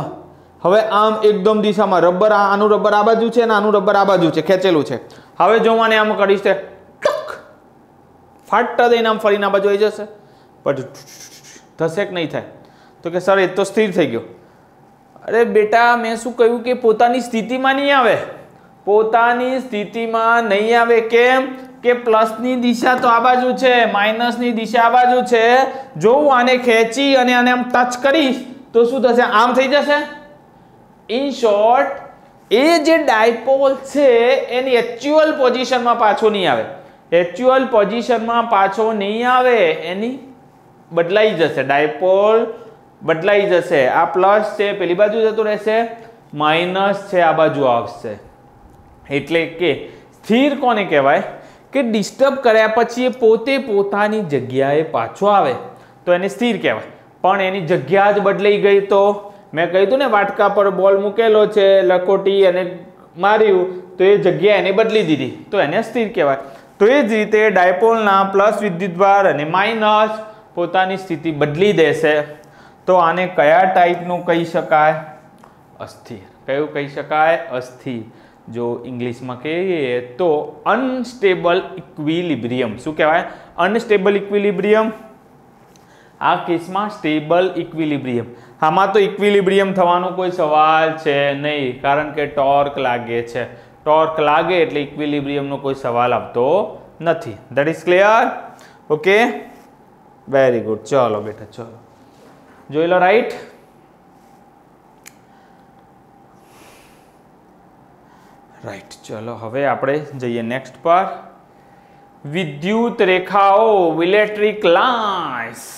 हवे आम एकदम दिशा में रबर आनु रबर आ बाजू छे ने आनु रबर आ बाजू छे, खेचेलू छे। हवे जो माने आम करीश ते टक फाटता देने आम फरीना बाजू आई जशे, पण धसेक नहीं थाय। तो के सर ए तो स्थिर थई गयो। अरे बेटा मैं शुं कह्युं के पोतानी स्थिति में नहीं आवे, पोतानी स्थिति में नहीं आवे, केम के प्लस नी दिशा तो आ बाजू छे, माइनस नी दिशा आ बाजू छे। जो आने खेची अने आने आम टच करीश तो शुं थशे, आम थई जशे। इन शॉर्ट ए जे डायपोल छे एनी एक्चुअल पोजीशन में पाछो नहीं आवे, एक्चुअल पोजीशन में पाछो नहीं आवे, एनी बदलाई जशे, डायपोल बदलाई जशे। आ प्लस छे पेली बाजू जतो रहेशे, माइनस छे आ बाजू आवशे। एटले के स्थिर कोने कहेवाय के डिस्टर्ब कर्या पछी पोते पोतानी जग्याए पाछो आवे तो एने स्थिर कहेवाय, पण एनी जग्या ज बदलाई गई तो मैं कीधुं ने वाटका पर बॉल मूकेलो छे, लकोटी अने मार्यु तो ए जग्या एने बदली दीधी तो एने स्थिर कहेवाय। तो ए ज रीते डायपोलना प्लस विद्युतभार अने माइनस पोतानी स्थिति बदली देशे तो आने कया टाइपनुं कही शकाय? अस्थिर। कयुं कही शकाय? अस्थिर। जो इंग्लिश में कहिए तो अनस्टेबल इक्विलिब्रियम। शू कहवाय? Unstable equilibrium. आ केस में स्टेबल इक्विलिब्रियम। आमा तो इक्विलिब्रियम थवानो कोई सवाल छे नहीं, कारण के टॉर्क लागे छे, टॉर्क लागे एटले इक्विलिब्रियम नो कोई सवाल आवतो नथी। That is clear? Okay, very good. चलो बेटा चलो जोई लो। Right, right. चलो हवे आपणे जईए नेक्स्ट पर। विद्युत रेखाओ, इलेक्ट्रिक लाइन्स।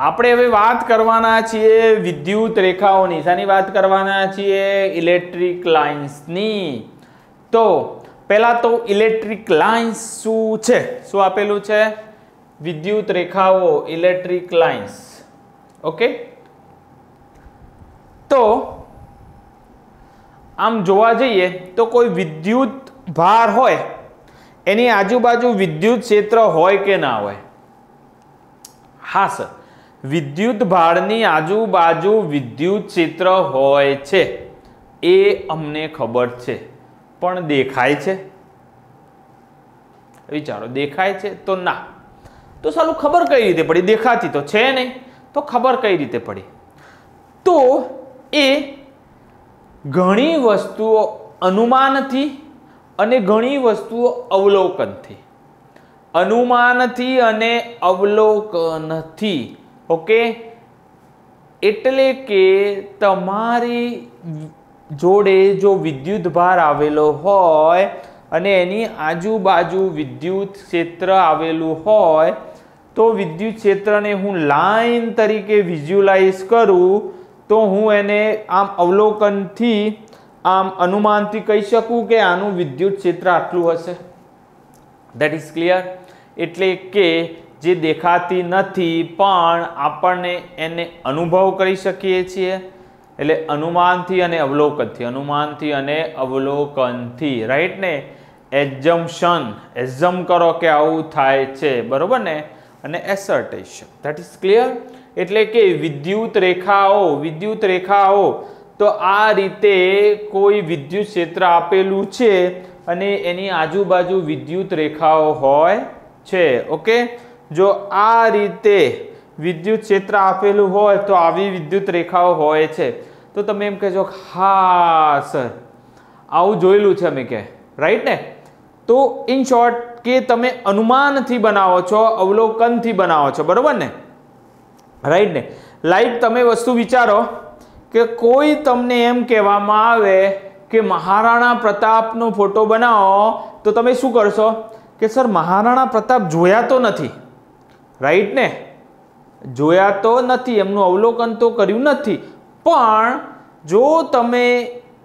आपणे हवे वात करवाना छीए विद्युत रेखाओनी, शानी वात करवाना छीए? इलेक्ट्रिक लाइन्सनी। तो पहला तो इलेक्ट्रिक लाइन्स शुं छे, शुं आपेलुं छे? विद्युत रेखाओ, इलेक्ट्रिक लाइन्स। ओके, तो आम जोवा जाइए तो कोई विद्युत भार होय एनी आजूबाजू विद्युत क्षेत्र होय के ना होय? हाँ सर, विद्युत भारनी आजूबाजू विद्युत क्षेत्र होय छे ए अमने खबर छे, पण देखाय छे? विचारो, देखाय छे तो ना। तो सालू खबर कई रीते पड़ी? देखाती तो छे नहीं, तो खबर कई रीते पड़ी? तो ए घणी वस्तुओं अनुमान थी अने घणी वस्तुओं अवलोकन थी, अनुमान थी अने अवलोकन थी। ओके, एटले के तमारी जोड़े जो विद्युत भार आवेलो होय अने एनी आजूबाजू विद्युत क्षेत्र आवेलू होय तो विद्युत क्षेत्र ने हूँ लाइन तरीके विज्युलाइज करूँ तो हूँ एने आम अवलोकन थी आम अनुमान थी कही सकूँ के आनु विद्युत क्षेत्र आटलू हशे। That is clear? एटले के जे देखाती नथी पण आपणे एने अनुभव करी शकीए छीए, एटले अनुमान थी अने अवलोकन थी, अनुमान थी अने अवलोकन थी। राइट ने? एजम्पशन, एजम करो के आवुं थाय छे, बरोबर ने? अने एसर्टेशन। That is clear? एटले के विद्युत रेखाओ, विद्युत रेखाओ तो आ रीते कोई विद्युत क्षेत्र आपेलू छे अने एनी आजूबाजू विद्युत रेखाओ होय छे। ओके, जो आ रीते विद्युत क्षेत्र आपेलू होय तो आवी विद्युत रेखाओ होय छे। तो तमे एम कहेजो हाँ सर आवुं जोयेलू छे अमे के। राइट ने? तो इन शॉर्ट के तमे अनुमान थी बनावो छो, अवलोकन थी बनावो छो, बरोबर ने? राइट ने? लाइक तमे वस्तु विचारो के कोई तमने एम कहेवामां आवे के महाराणा प्रतापनो फोटो बनाओ तो तमे शुं करशो? के सर महाराणा प्रताप जोया तो नथी, राइट ने? जोया तो नथी, एमनुं अवलोकन तो कर्युं नथी, पण जो तमे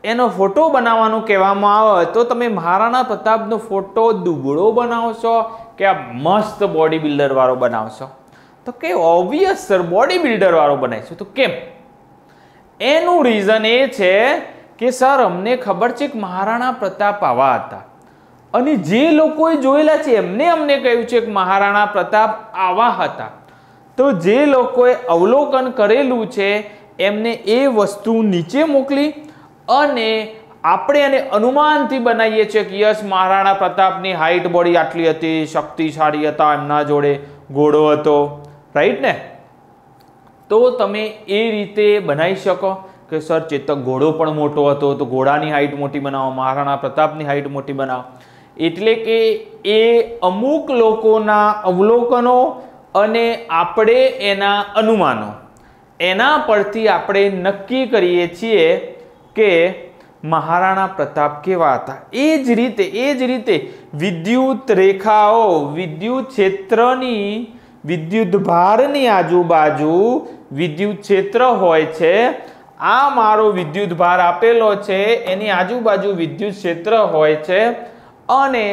एनो फोटो बनाववानुं कहेवामां आवे तो तमे महाराणा प्रतापनो फोटो दुबळो बनावशो के आ मस्त बॉडी बिल्डर वाळो बनावशो? तो के ऑब्वियस सर बॉडी बिल्डर वालों बनाई। तो केम? एनु रीजन ए छे के सर अमने खबर छे महाराणा प्रताप आवा हता અને જે લોકોએ જોયેલા છે એમને અમને કહ્યું છે કે મહારાણા પ્રતાપ આવા હતા। તો જે લોકોએ અવલોકન કરેલું છે એમને એ વસ્તુ નીચે મોકલી અને આપણે એને અનુમાનથી બનાવીએ છીએ કે યસ મહારાણા પ્રતાપની હાઈટ બોડી આટલી હતી, શક્તિશાળી હતા, એમના જોડે ઘોડો હતો, રાઈટ ને? તો તમે એ રીતે બનાવી શકો કે સર ચેતક ઘોડો પણ મોટો હતો તો ઘોડાની હાઈટ મોટી બનાવો, મહારાણા પ્રતાપની હાઈટ મોટી બનાવો। એટલે કે એ અમુક લોકોના અવલોકનો અને આપણે એના અનુમાનો એના પરથી આપણે નક્કી કરીએ છીએ કે महाराणा प्रताप केवा था। एज रीते एज रीते विद्युत रेखाओ विद्युत क्षेत्रनी विद्युत भारनी आजूबाजू विद्युत क्षेत्र होय छे। आ मारो विद्युत भार आपेलो छे एनी आजूबाजू विद्युत क्षेत्र होय छे अने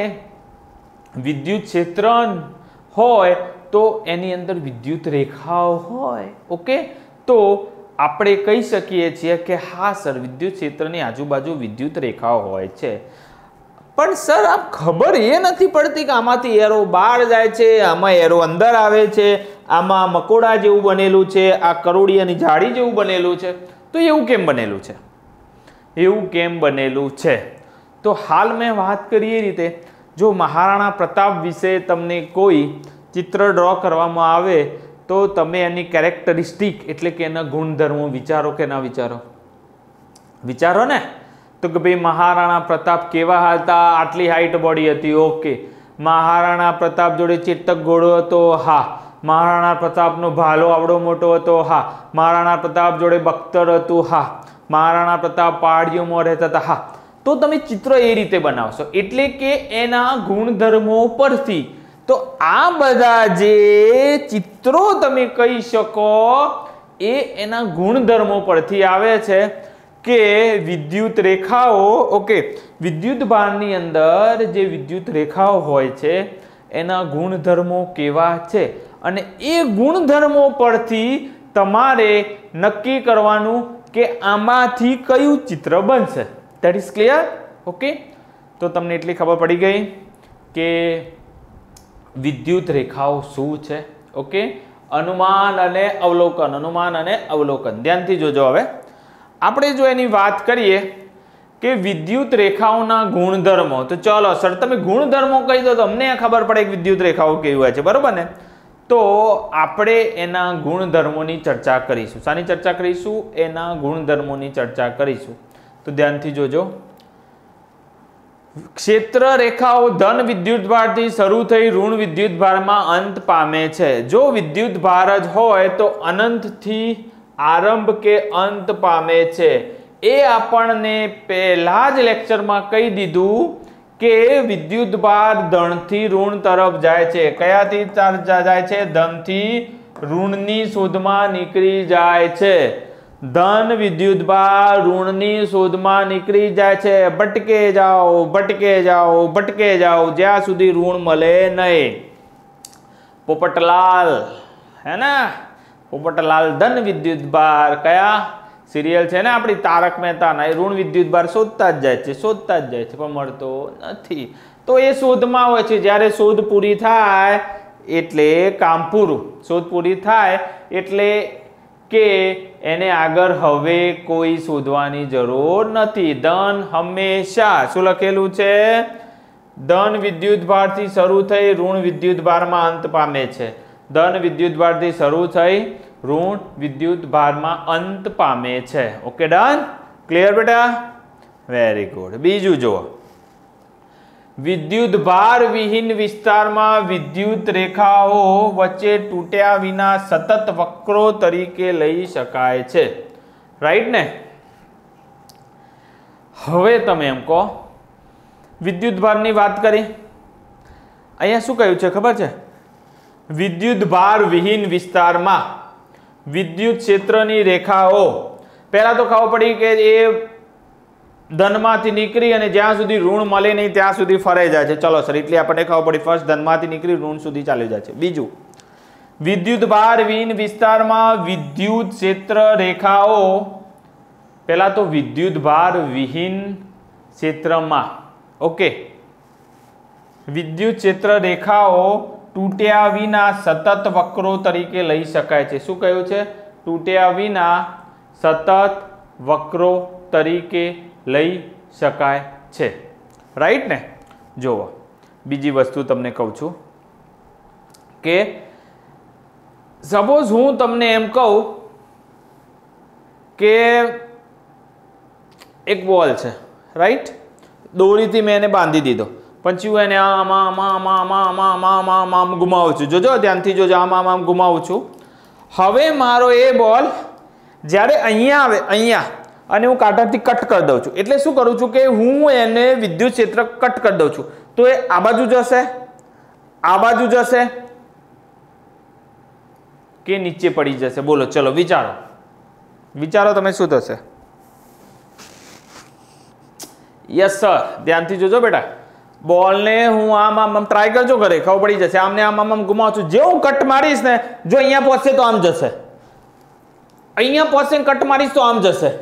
विद्युत क्षेत्र होय तो एनी अंदर विद्युत रेखाओ होय। ओके, तो આપણે કહી સકીએ છીએ કે હા સર વિદ્યુત ક્ષેત્રની આજુબાજુ વિદ્યુત રેખાઓ હોય છે। પણ સર આપ ખબર એ નથી પડતી કે આમાંથી એરો બહાર જાય છે, આમાં એરો અંદર આવે છે, આમાં મકોડા જેવું બનેલું છે, આ કરોડિયાની જાળી જેવું બનેલું છે, તો એવું કેમ બનેલું છે? એવું કેમ બનેલું છે? તો હાલ મેં વાત કરી એ રીતે જો મહારાણા પ્રતાપ વિશે તમને કોઈ ચિત્ર ડ્રો કરવામાં આવે तो तमे एनी कैरेक्टरिस्टिक एटले के एना गुणधर्मो विचारो के ना विचारो विचारो ने तो कि भाई महाराणा प्रताप केवा हता, आटली हाइट बॉडी हती, ओके। महाराणा प्रताप जोड़े चेतक घोड़ो हतो, हा। महाराणा प्रतापनो भालो आवडो मोटो हतो, हा। महाराणा प्रताप जोड़े बख्तर हतुं, हा। महाराणा प्रताप पहाड़ीओमां रहेता हता, हा। तो तमे चित्र ए रीते बनावशो एटले के एना गुणधर्मो परथी। तो आ बधा जे चित्रों तमे कही शको ए एना गुणधर्मों परथी आवे छे के विद्युत रेखाओ, ओके, विद्युत भारनी अंदर जे विद्युत रेखाओ होय छे एना गुणधर्मों केवा छे अने ए गुणधर्मों परथी तमारे नक्की करवानुं के आमांथी कयुं चित्र बनशे। That is clear. ओके, तो तमने एटली खबर पड़ी गई के विद्युत रेखाओ शू छे। ओके, अनुमान अने अवलोकन, अनुमान अने अवलोकन ध्यानथी जोजो। हवे आपणे जो एनी वात करीए के विद्युत रेखाओना गुणधर्मो, तो चलो सर तमे गुणधर्मो कही दो तो अमने खबर पड़े कि विद्युत रेखाओ केवी होय छे, बरोबर ने? तो आपणे एना गुणधर्मोनी चर्चा करीशुं। शानी चर्चा करीशुं? एना गुणधर्मोनी चर्चा करीशुं। तो ध्यानथी जोजो। क्षेत्र रेखाओ धन विद्युत भार थी शुरू थई ऋण विद्युत भार मां अंत पामे छे। जो विद्युत भार ज होय तो अनंत थी आरंभ के अंत पामे छे। ए आपणे पहेला ज लेक्चर मां कही दीधुं के विद्युत भार धन थी ऋण तरफ जाय छे। कयाथी जाय छे? धन थी ऋणनी शोधमां नीकळी जाय छे। धन विद्युत भार ऋणनी शोधमां नीकळी जाय छे। भटके जाओ भटके जाओ भटके जाओ ज्यां सुधी ऋण मळे नहीं। पोपटलाल है ना, पोपटलाल धन विद्युत भार क्या सीरियल छे ने आपणी तारक मेहता ना, ऋण विद्युत भार शोधता ज जाय छे शोधता ज जाय छे पण मळतो नथी। तो ए शोधमां होय छे। ज्यारे शोध पूरी थाय एटले काम पूरुं। शोध पूरी थाय एटले के एने आगर हवे कोई शोधवानी जरूर नथी। धन हमेशा शू लखेलू छे? धन विद्युत भार थी शुरू थई ऋण विद्युत भार मां अंत पामे छे। धन विद्युत भार थी शुरू थई ऋण विद्युत भार मां अंत पामे छे। ओके, डन, क्लियर बेटा? Very good. बीजू जो विद्युत भार विहीन विस्तार में विद्युत रेखाओ वच्चे तूट्या विना सतत वक्रो तरीके लई शकाय छे, राइट ने? हवे तमे एम कहो विद्युत भार नी वात करी, अहींया शुं कह्युं छे खबर छे? विद्युत भार विहीन विस्तार में विद्युत क्षेत्रनी रेखाओ। पहला तो खबर पड़ी के ए धनमांथी नीकळी अने ज्यां सुधी ऋण मळे नहीं त्यां सुधी फराई जाय छे। चलो सर एटले आपणे खबर पड़ी फर्स्ट धनमांथी नीकळी ऋण सुधी चाली जाय छे। बीजू विद्युत भार विहीन विस्तारमां विद्युत क्षेत्र रेखाओ। पहला तो विद्युत भार विहीन क्षेत्रमां, ओके, विद्युत क्षेत्र रेखाओ तूट्या विना सतत वक्रो तरीके लई शकाय छे। शुं कह्युं छे? तूट्या विना सतत वक्रो तरीके लई शकाय छे। राइट ने। जोवो बीजी वस्तु तमने कहूं छूं के सपोज हूँ तमने एम कहूं के एक बॉल छे, राइट, दोरी थी मैंने बांधी दीधो, पछी हूँ एने आम आम आम आम आम आम आम आम आम घुमावुं छुं। जोजो ध्यानथी जोजो, आम आम आम घुमावुं छुं। हवे मारो ए बॉल ज्यारे अहींया आवे, अहींया अने हूँ कांटाथी कट कर दऊं छुं, एटले शुं करूं छुं के हूँ एने विद्युत क्षेत्र कट कर दऊं छुं, तो ए आ बाजू जशे, आ बाजू जशे के नीचे पड़ी जशे। बोलो, चलो विचारो, विचारो तमे शुं थशे। यस सर, ध्यानथी जोजो बेटा, बॉल ने हूँ आम आम आम ट्राय करजो घरे, खबर पड़ी जैसे आमने आम आम आम घुमाव छूं, जे हूँ कट मारीश ने जो अहींया पहुंचे तो आम जशे, अहींया पहुंचे कट मारीश तो आम जशे,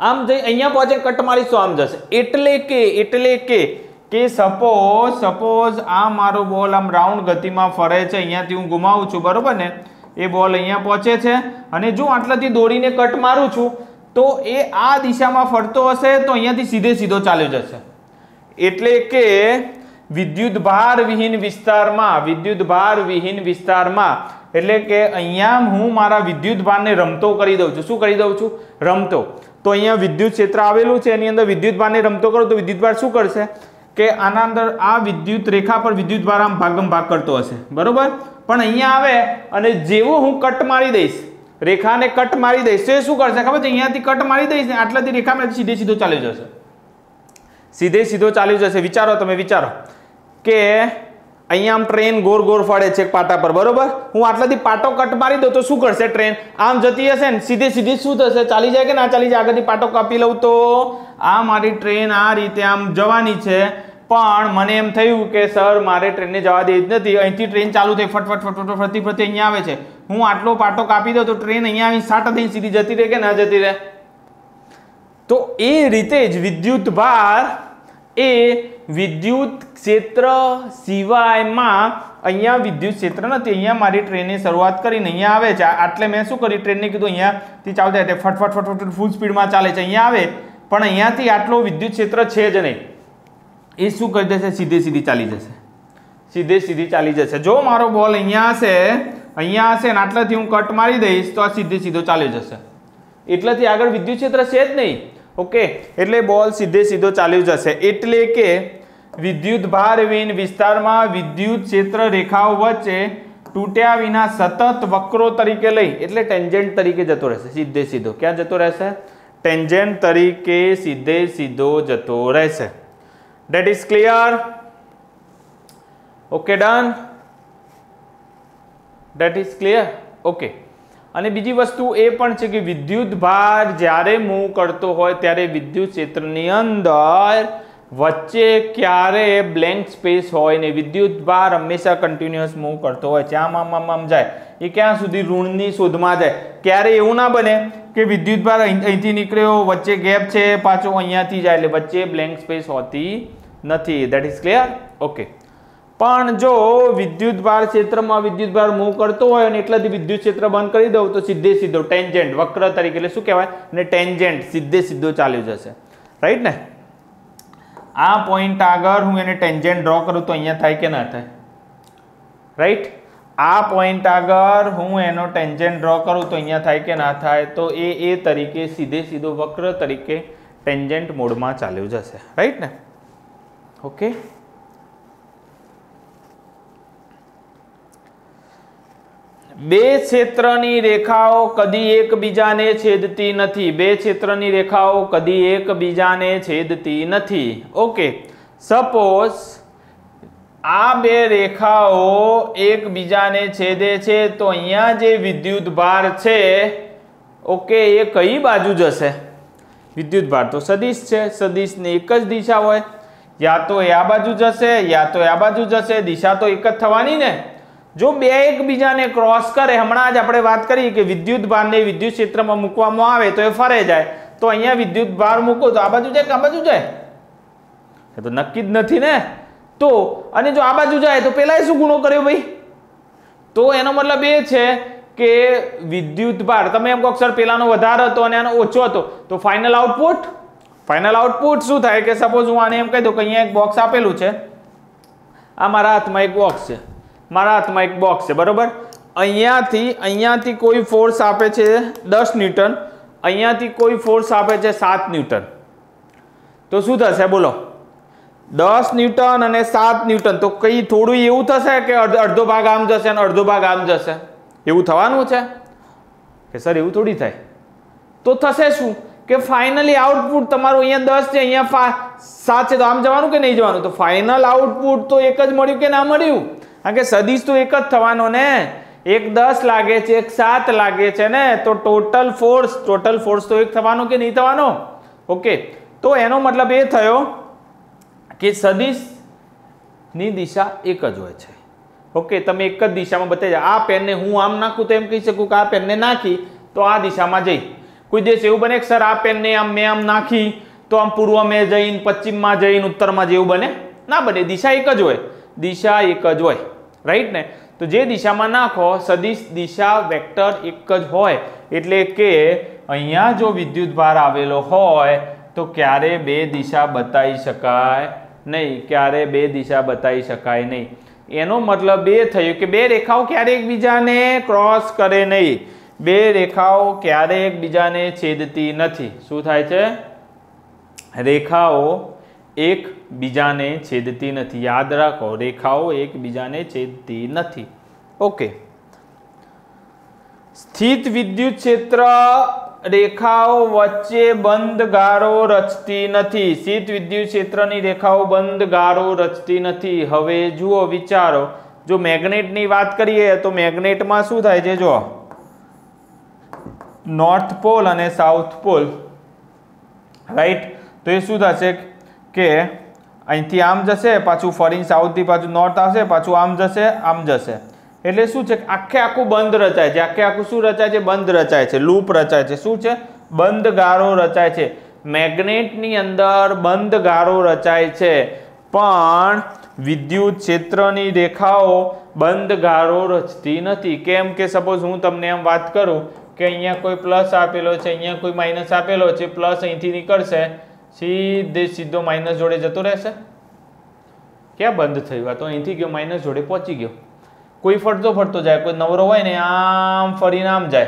आम जई अहींया पहुंचे कट मारीश तो आम जशे। एटले के एटले के के सपोज सपोज आ मारो बॉल आम राउंड गति में फरे छे, अहींयाथी हूँ घुमावुं छूं, बरोबर ने, ए बॉल अहींया पहुंचे छे अने जो आटलाथी दोरीने कट मारूं छूं तो ए आ दिशामां फरतो हशे, तो अहींयाथी सीधे सीधो चाल्यो जशे। एटले के विद्युत भार विहीन विस्तार में, विद्युत भार विहीन विस्तार में, एटले के अहींया हूँ मारा विद्युत भार ने रमतो करी दऊं छूं। शुं करी दऊं छूं? रमतो। तो अहींया विद्युत क्षेत्र आवेलुं छे, एनी अंदर विद्युत भार ने रमतो करो तो विद्युत भार शुं करशे के आना अंदर आ विद्युत रेखा पर विद्युत भार आम भागम भाग करतो हशे, बरोबर, पण अहींया आवे अने जेवो हूँ कट मारी दईश, रेखा ने कट मारी दईश, तो शुं करशे खबर छे? अहींयाथी कट मारी दईश ने आटलाथी रेखा में सीधे सीधो चाल्यो जशे, सीधे सीधो चाल्यो जशे। विचारो तमे, विचारो के अहींया आम ट्रेन गोर गोर फरे छे पाटा पर, बरोबर, हूँ आटलाथी पाटो कट मारी दो तो शुं करशे? ट्रेन आम जती हशे ने सीधे सीधी शुं थशे? चाली जाए के ना चाली जाए? आगळथी पाटो कापी लऊं तो आ मारी ट्रेन आ रीते आम जवानी छे, पण मने एम थयुं के सर मारे ट्रेनने जवा देवी ज नथी, अहींथी ट्रेन चालू थई फटफट फटफट फरती फरती अहींया आवे छे, हूँ आटलो पाटो कापी दो तो ट्रेन अहींया आवी साटा थईने सीधी जती रहे के ना जती रहे? तो ए रीते ज विद्युत भार ए विद्युत क्षेत्र सिवाय मां अहींया विद्युत क्षेत्र नथी। अहींया मारी ट्रेननी शरूआत करीने अहींया आवे छे, आटले मैं शुं करी? ट्रेनने कीधुं अहींयाथी चालते એટલે फटफट फटफट फूल स्पीडमां ચાલે છે, अहींया આવે पण अहींयाथी आटलो विद्युत क्षेत्र छे ज नहीं, ए शुं करी देशे? सीधे सीधी चाली जशे, सीधे सीधी चाली जशे। जो मारो बॉल अहींया हशे, अहींया हशे ने आटलाथी हूँ कट मारी दईश तो आ सीधे सीधो चाल्यो जशे, एटलेथी आगळ विद्युत क्षेत्र छे ज नहीं। ओके, एटले बॉल सीधे सीधो चाल्यो जशे। एटले के विद्युत भार विहीन विस्तारमां विद्युत क्षेत्र रेखाओ वच्चे तूट्या विना सतत वक्रो तरीके लई, एटले टेन्जेंट तरीके जतो रहेशे, सीधे सीधो क्या जतो रहेशे? टेन्जेंट तरीके सीधे सीधो जतो रहेशे। That is clear. Okay, done. That is clear. Okay. અને બીજી વસ્તુ એ પણ છે કે વિદ્યુત ભાર જ્યારે મૂવ કરતો હોય ત્યારે વિદ્યુત ક્ષેત્રની અંદર વચ્ચે ક્યારે બ્લેન્ક સ્પેસ હોય ને, વિદ્યુત ભાર હંમેશા કન્ટિન્યુઅસ મૂવ કરતો હોય છે, આમ આમ આમ જાય, એ ક્યાં સુધી? ઋણની શોધમાં જાય, ક્યારે એવું ના બને કે विद्युत भार અહીંથી નીકળ્યો, વચ્ચે ગેપ છે, પાછો અહીંયાથી જાય, એટલે વચ્ચે બ્લેન્ક સ્પેસ હોતી નથી। That is clear? ઓકે, પણ જો વિદ્યુત ભાર ક્ષેત્રમાં વિદ્યુત ભાર મૂવ કરતો હોય અને એટલાથી વિદ્યુત ક્ષેત્ર બંધ કરી દઉં તો સીધે સીધો ટેન્જન્ટ વક્ર તરીકે, એટલે શું કહેવાય? અને ટેન્જન્ટ સીધે સીધો ચાલ્યો જશે, રાઈટ ને? આ પોઈન્ટ આગળ હું એને ટેન્જન્ટ ડ્રો કરું તો અહીંયા થાય કે ના થાય? રાઈટ, आ पॉइंट आगर हूँ एनो टेन्जेंट ड्रॉ करूँ तो अँ थाय के ना थाय? तो ए ए तरीके सीधे सीधो वक्र तरीके टेन्जेंट मोड में चाल्यो जशे, राइट ने? ओके, बे क्षेत्रनी रेखाओ कदी एक बीजाने छेदती नथी, बे क्षेत्रनी रेखाओ कदी एक बीजाने छेदती नथी। ओके, सपोज आ बे रेखाओ एक बीजाने छेदे छे तो अहींया जे विद्युत भार छे, ओके, ए कई बाजू जशे? विद्युत भार तो सदिश छे, सदिश ने एक ज दिशा होय, या तो ए आ बाजू जशे या तो ए आ बाजू जशे, दिशा तो एक ज थवानी ने। जो बे एक बीजाने क्रॉस करे, हमणां ज आपणे वात करी के विद्युत भारने विद्युत क्षेत्रमां मूकवामां आवे तो ए फरे जाय, तो अहींया विद्युत भार मूको तो आ बाजू जाय के आ बाजू जाय? ए तो नक्की ज नथी ने, तो अने जो आ बाजू जाए तो पहला शू गुणो कर्यो भाई, तो एनो मतलब ए छे के विद्युत भार तमे एम कहो सर पेलानो वधारो हतो अने आनो ओछो हतो, तो फाइनल आउटपुट फाइनल आउटपुट शू थाय के सपोज हूँ आने एम कही दूं कि अहींया एक बॉक्स आपेलू छे, आ मारा हाथमां एक बॉक्स छे, मारा हाथमां एक बॉक्स छे बरोबर, अहींयाथी अहींयाथी कोई फोर्स आपे छे दस न्यूटन, अहींयाथी कोई फोर्स आपे छे सात न्यूटन, तो शू थशे बोलो दस न्यूटन अने सात न्यूटन, तो कई थोड़ू एवं थशे के अर्धो भाग आम जशे अने अर्धो भाग आम जशे, एवं थवानुं छे के सर एवं थोड़ी थाय, तो थशे शुं के फाइनली आउटपुट तमारुं अहींया दस छे अहींया सात छे, तो आम जवानुं के नहीं जवानुं, तो फाइनल आउटपुट तो एक ज मळ्युं के ना मळ्युं, कारण के सदिश तो एक ज थवानो ने, एक दस लागे छे एक सात लागे छे ने, तो टोटल फोर्स टोटल फोर्स तो एक थवानो के नहीं थवानो, ओके। तो एनो मतलब ए थयो कि सदिश नी दिशा एक ज होय छे, ओके तमे एक ज दिशा में बताई जाओ, आ पेन ने हूँ आम नाखू तो एम कही सकूँ कि आ पेन ने नाखी तो आ दिशा में जई, कोई देश एवं बने सर आ पेन ने आम मैं आम नाखी तो आम पूर्व में जईन पश्चिम में जईन उत्तर में जेवुं बने ना बने, दिशा एक ज होय, दिशा एक ज होय राइट ने, तो जे दिशा में नाखो सदिश दिशा वेक्टर एक ज होय, एटले के अहींया जो विद्युत भार आवेलो होय तो क्यारे बे दिशा बताई शकाय नहीं, क्यारे बे दिशा बताई शकाय नहीं, एनो मतलब बे थयो के बे रेखाओ क्यारे एकबीजाने क्रॉस करे नहीं, बे रेखाओ क्यारे एकबीजाने छेदती नथी, शुं थाय छे रेखाओ एकबीजाने छेदती नथी, याद राखो रेखाओ एकबीजाने छेदती नथी, ओके। स्थित विद्युत क्षेत्र रेखाओं वच्चे बंद गारो रचती नथी, स्थित विद्युत क्षेत्रनी रेखाओं बंद गारो रचती नथी, हवे जुओ विचारो जो मैग्नेटनी वात करीए तो मैग्नेटमां शुं थाय छे, जो नॉर्थ पोल अने साउथ पोल राइट, तो ए शुं थशे के अहींथी आम जशे पाछुं फरीन साउथथी पाछुं नॉर्थ आवशे पाछुं आम जशे आम जशे, एटले शुं छे आखे आखुं बंद रचाय छे, आखे आखुं शुं रचाय छे बंद रचाय छे, लूप रचाय छे, शुं छे बंद गारो रचाय छे, मैग्नेटनी अंदर बंद गारो रचाय छे पण विद्युत क्षेत्रनी रेखाओ बंद गारो रचती नथी, केम के सपोज हूँ तमने एम वात करूँ के अहींया कोई प्लस आपेलो छे अहींया कोई माइनस आपेलो छे, प्लस अहींथी निकळशे सीधे सीधो माइनस जोड़े जतो रहेशे, क्या बंद थयुं, आ तो अहींथी गयो माइनस जोड़े पहोंची गयो, कोई फरतो फरतो जाए कोई नवरो होय ने आम फरीने आम जाए,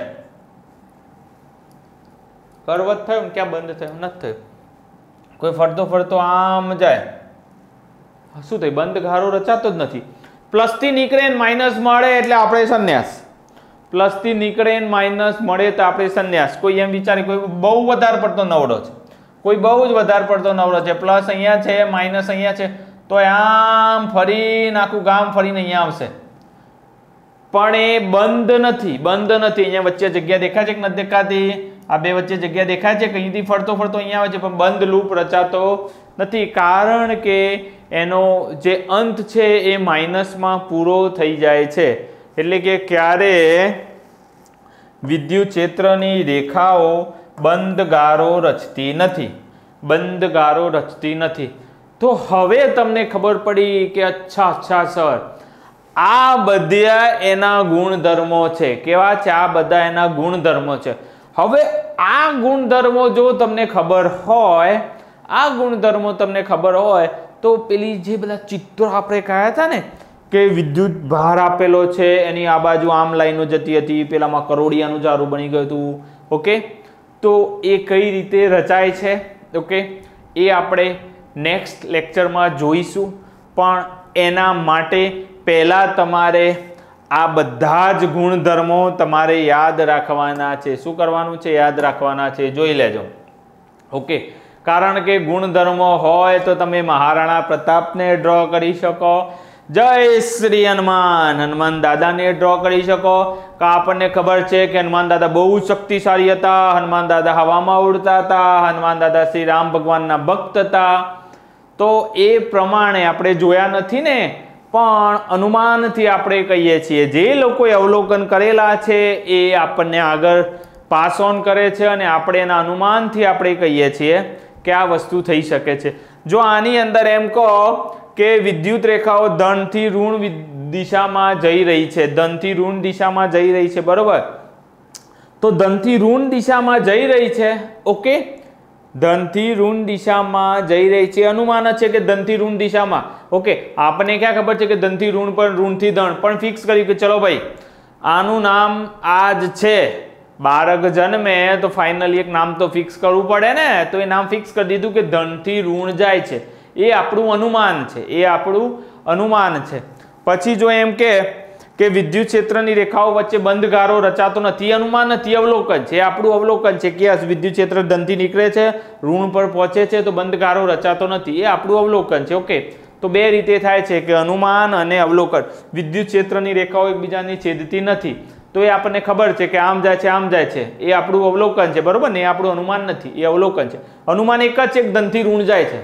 करवत थयो क्या बंद थयो नथी थयो, कोई फरतो फरतो आम जाए शुं थई बंद गारो रचातो ज नथी, प्लस थी निकळे ने माइनस मळे एटले आपणे संन्यास, प्लस थी निकळे ने माइनस मळे तो आपणे संन्यास, कोई एम विचारे कोई बहु वधारे पड़तो नवरो छे, कोई बहु ज वधारे पड़तो नवरो छे, प्लस अहींया छे माइनस अहींया छे, तो आम फरीने आखुं गाम फरीने अहींया आवशे पण ए बंद नथी बंद नथी, अहींया वच्चे जग्या देखाय छे के नथी देखाती, आ बे वच्चे जग्या देखाय छे के अहींथी फरतो फरतो अहींया आवे छे पण बंद लूप रचातो नथी, कारण के एनो जे अंत छे ए माइनस मां पूरो थई जाय छे, एटले के क्यारे विद्युत क्षेत्रनी रेखाओ बंद गारो रचती नथी, बंद गारो रचती नथी। तो हवे तमने खबर पड़ी के अच्छा अच्छा सर आ बधा एना गुणधर्मो छे, केवा छे आ बधा एना गुणधर्मो छे, हवे आ गुणधर्मो जो तमने खबर होय, आ गुणधर्मो तमने खबर होय तो पेली जे बधा चित्र आपणे कह्या हता ने के विद्युत भार आपेलो छे एनी आ बाजू आम लाइनो जती हती, पेलामां करोड़ियानुं जाळું बनी गयुं हतुं, ओके तो ए कई रीते रचाय छे, ओके ए आपणे नेक्स्ट लेक्चरमां जोईशुं, पण एना माटे पहला तमारे आ बधाज गुणधर्मों तमारे याद राखवाना छे, शुं करवानुं छे याद राखवाना छे, जोई लेजो ओके, कारण के गुणधर्मों होय तो तमे महाराणा प्रताप ने ड्रॉ करी शको, जय श्री हनुमान हनुमान दादा ने ड्रॉ करी शको, का आपने खबर छे के हनुमान दादा बहु शक्तिशाली हता, हनुमान दादा हवा में उड़ता था, हनुमान दादा श्री राम भगवान ना भक्त था, तो ए प्रमाणे आपणे जोया नथी ने पण अनुमान थी आपणे कहीए छीए, जे लोकोए अवलोकन करेला छे ए आपणे आगळ पास ऑन करे छे अने आपणे एना अनुमान थी आपणे कहीए छीए के आ वस्तु थई शके छे। जो आनी अंदर एम कहो કે વિદ્યુત રેખાઓ ધનથી ઋણ દિશામાં જઈ રહી છે, ધનથી ઋણ દિશામાં જઈ રહી છે, બરોબર? તો ધનથી ઋણ દિશામાં જઈ રહી છે, ઓકે, ધનથી ઋણ દિશામાં જઈ રહી છે, અનુમાન છે કે ધનથી ઋણ દિશામાં, ઓકે. આપણને ક્યાં ખબર છે કે ધનથી ઋણ પર ઋણથી ધન પણ ફિક્સ કર્યું કે ચલો ભાઈ આનું નામ આ જ છે, બાળક જન્મે તો ફાઇનલી એક નામ તો ફિક્સ કરવું પડે ને, તો એ નામ ફિક્સ કરી દીધું કે ધનથી ઋણ જાય છે, એ આપણું અનુમાન છે, એ આપણું અનુમાન છે. પછી જો એમ કે કે વિદ્યુત ક્ષેત્રની રેખાઓ વચ્ચે બંધગારો રચાતો નથી, અનુમાન નથી, અવલોકન છે, એ આપણું અવલોકન છે કે વિદ્યુત ક્ષેત્ર ધનથી નીકળે છે, ઋણ પર પહોંચે છે તો બંધગારો રચાતો નથી, એ આપણું અવલોકન છે, ઓકે. તો બે રીતે થાય છે કે અનુમાન અને અવલોકન. વિદ્યુત ક્ષેત્રની રેખાઓ એકબીજાની છેદતી નથી તો એ આપણને ખબર છે કે આમ જાય છે આમ જાય છે, એ આપણું અવલોકન છે, બરોબર ને, એ આપણું અનુમાન નથી, એ અવલોકન છે. અનુમાન એક જ છે કે ધનથી ઋણ જાય છે,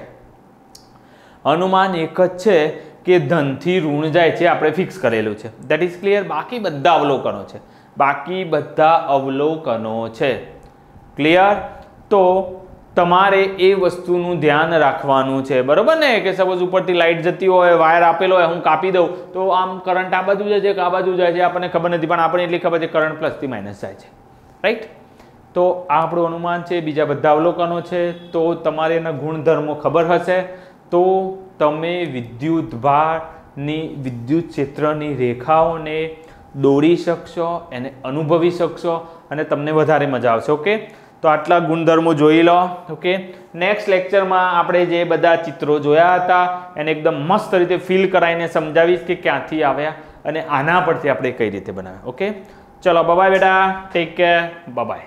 અનુમાન એક જ છે કે ધનથી ઋણ જાય છે, આપણે ફિક્સ કરેલું છે, ધેટ ઇઝ ક્લિયર. બાકી બધા અવલોકનો છે, બાકી બધા અવલોકનો છે, ક્લિયર? તો તમારે એ વસ્તુનું ધ્યાન રાખવાનું છે, બરોબર ને, કે સપોઝ ઉપરથી લાઇટ જતી હોય, વાયર આપેલો હોય, હું કાપી દઉં તો આમ કરંટ આ બાજુ જાય છે કે આ બાજુ જાય છે આપણને ખબર નથી, પણ આપણને એટલી ખબર છે કરંટ પ્લસથી માઇનસ જાય છે, રાઈટ? તો આ આપણું અનુમાન છે, બીજા બધા અવલોકનો છે. તો તમારે એના ગુણધર્મો ખબર હશે તો તમે વિદ્યુતભારની વિદ્યુત ક્ષેત્રની રેખાઓને દોરી શકશો, એને અનુભવી શકશો અને તમને વધારે મજા આવશે, ઓકે. તો આટલા ગુણધર્મો જોઈ લો, ઓકે. નેક્સ્ટ લેક્ચરમાં આપણે જે બધા ચિત્રો જોયા હતા એને એકદમ મસ્ત રીતે ફીલ કરાવીને સમજાવીશ કે ક્યાંથી આવ્યા અને આના પરથી આપણે કઈ રીતે બનાવ્યા, ઓકે. ચલો બાય બેટા, ટેક કેર, બાય.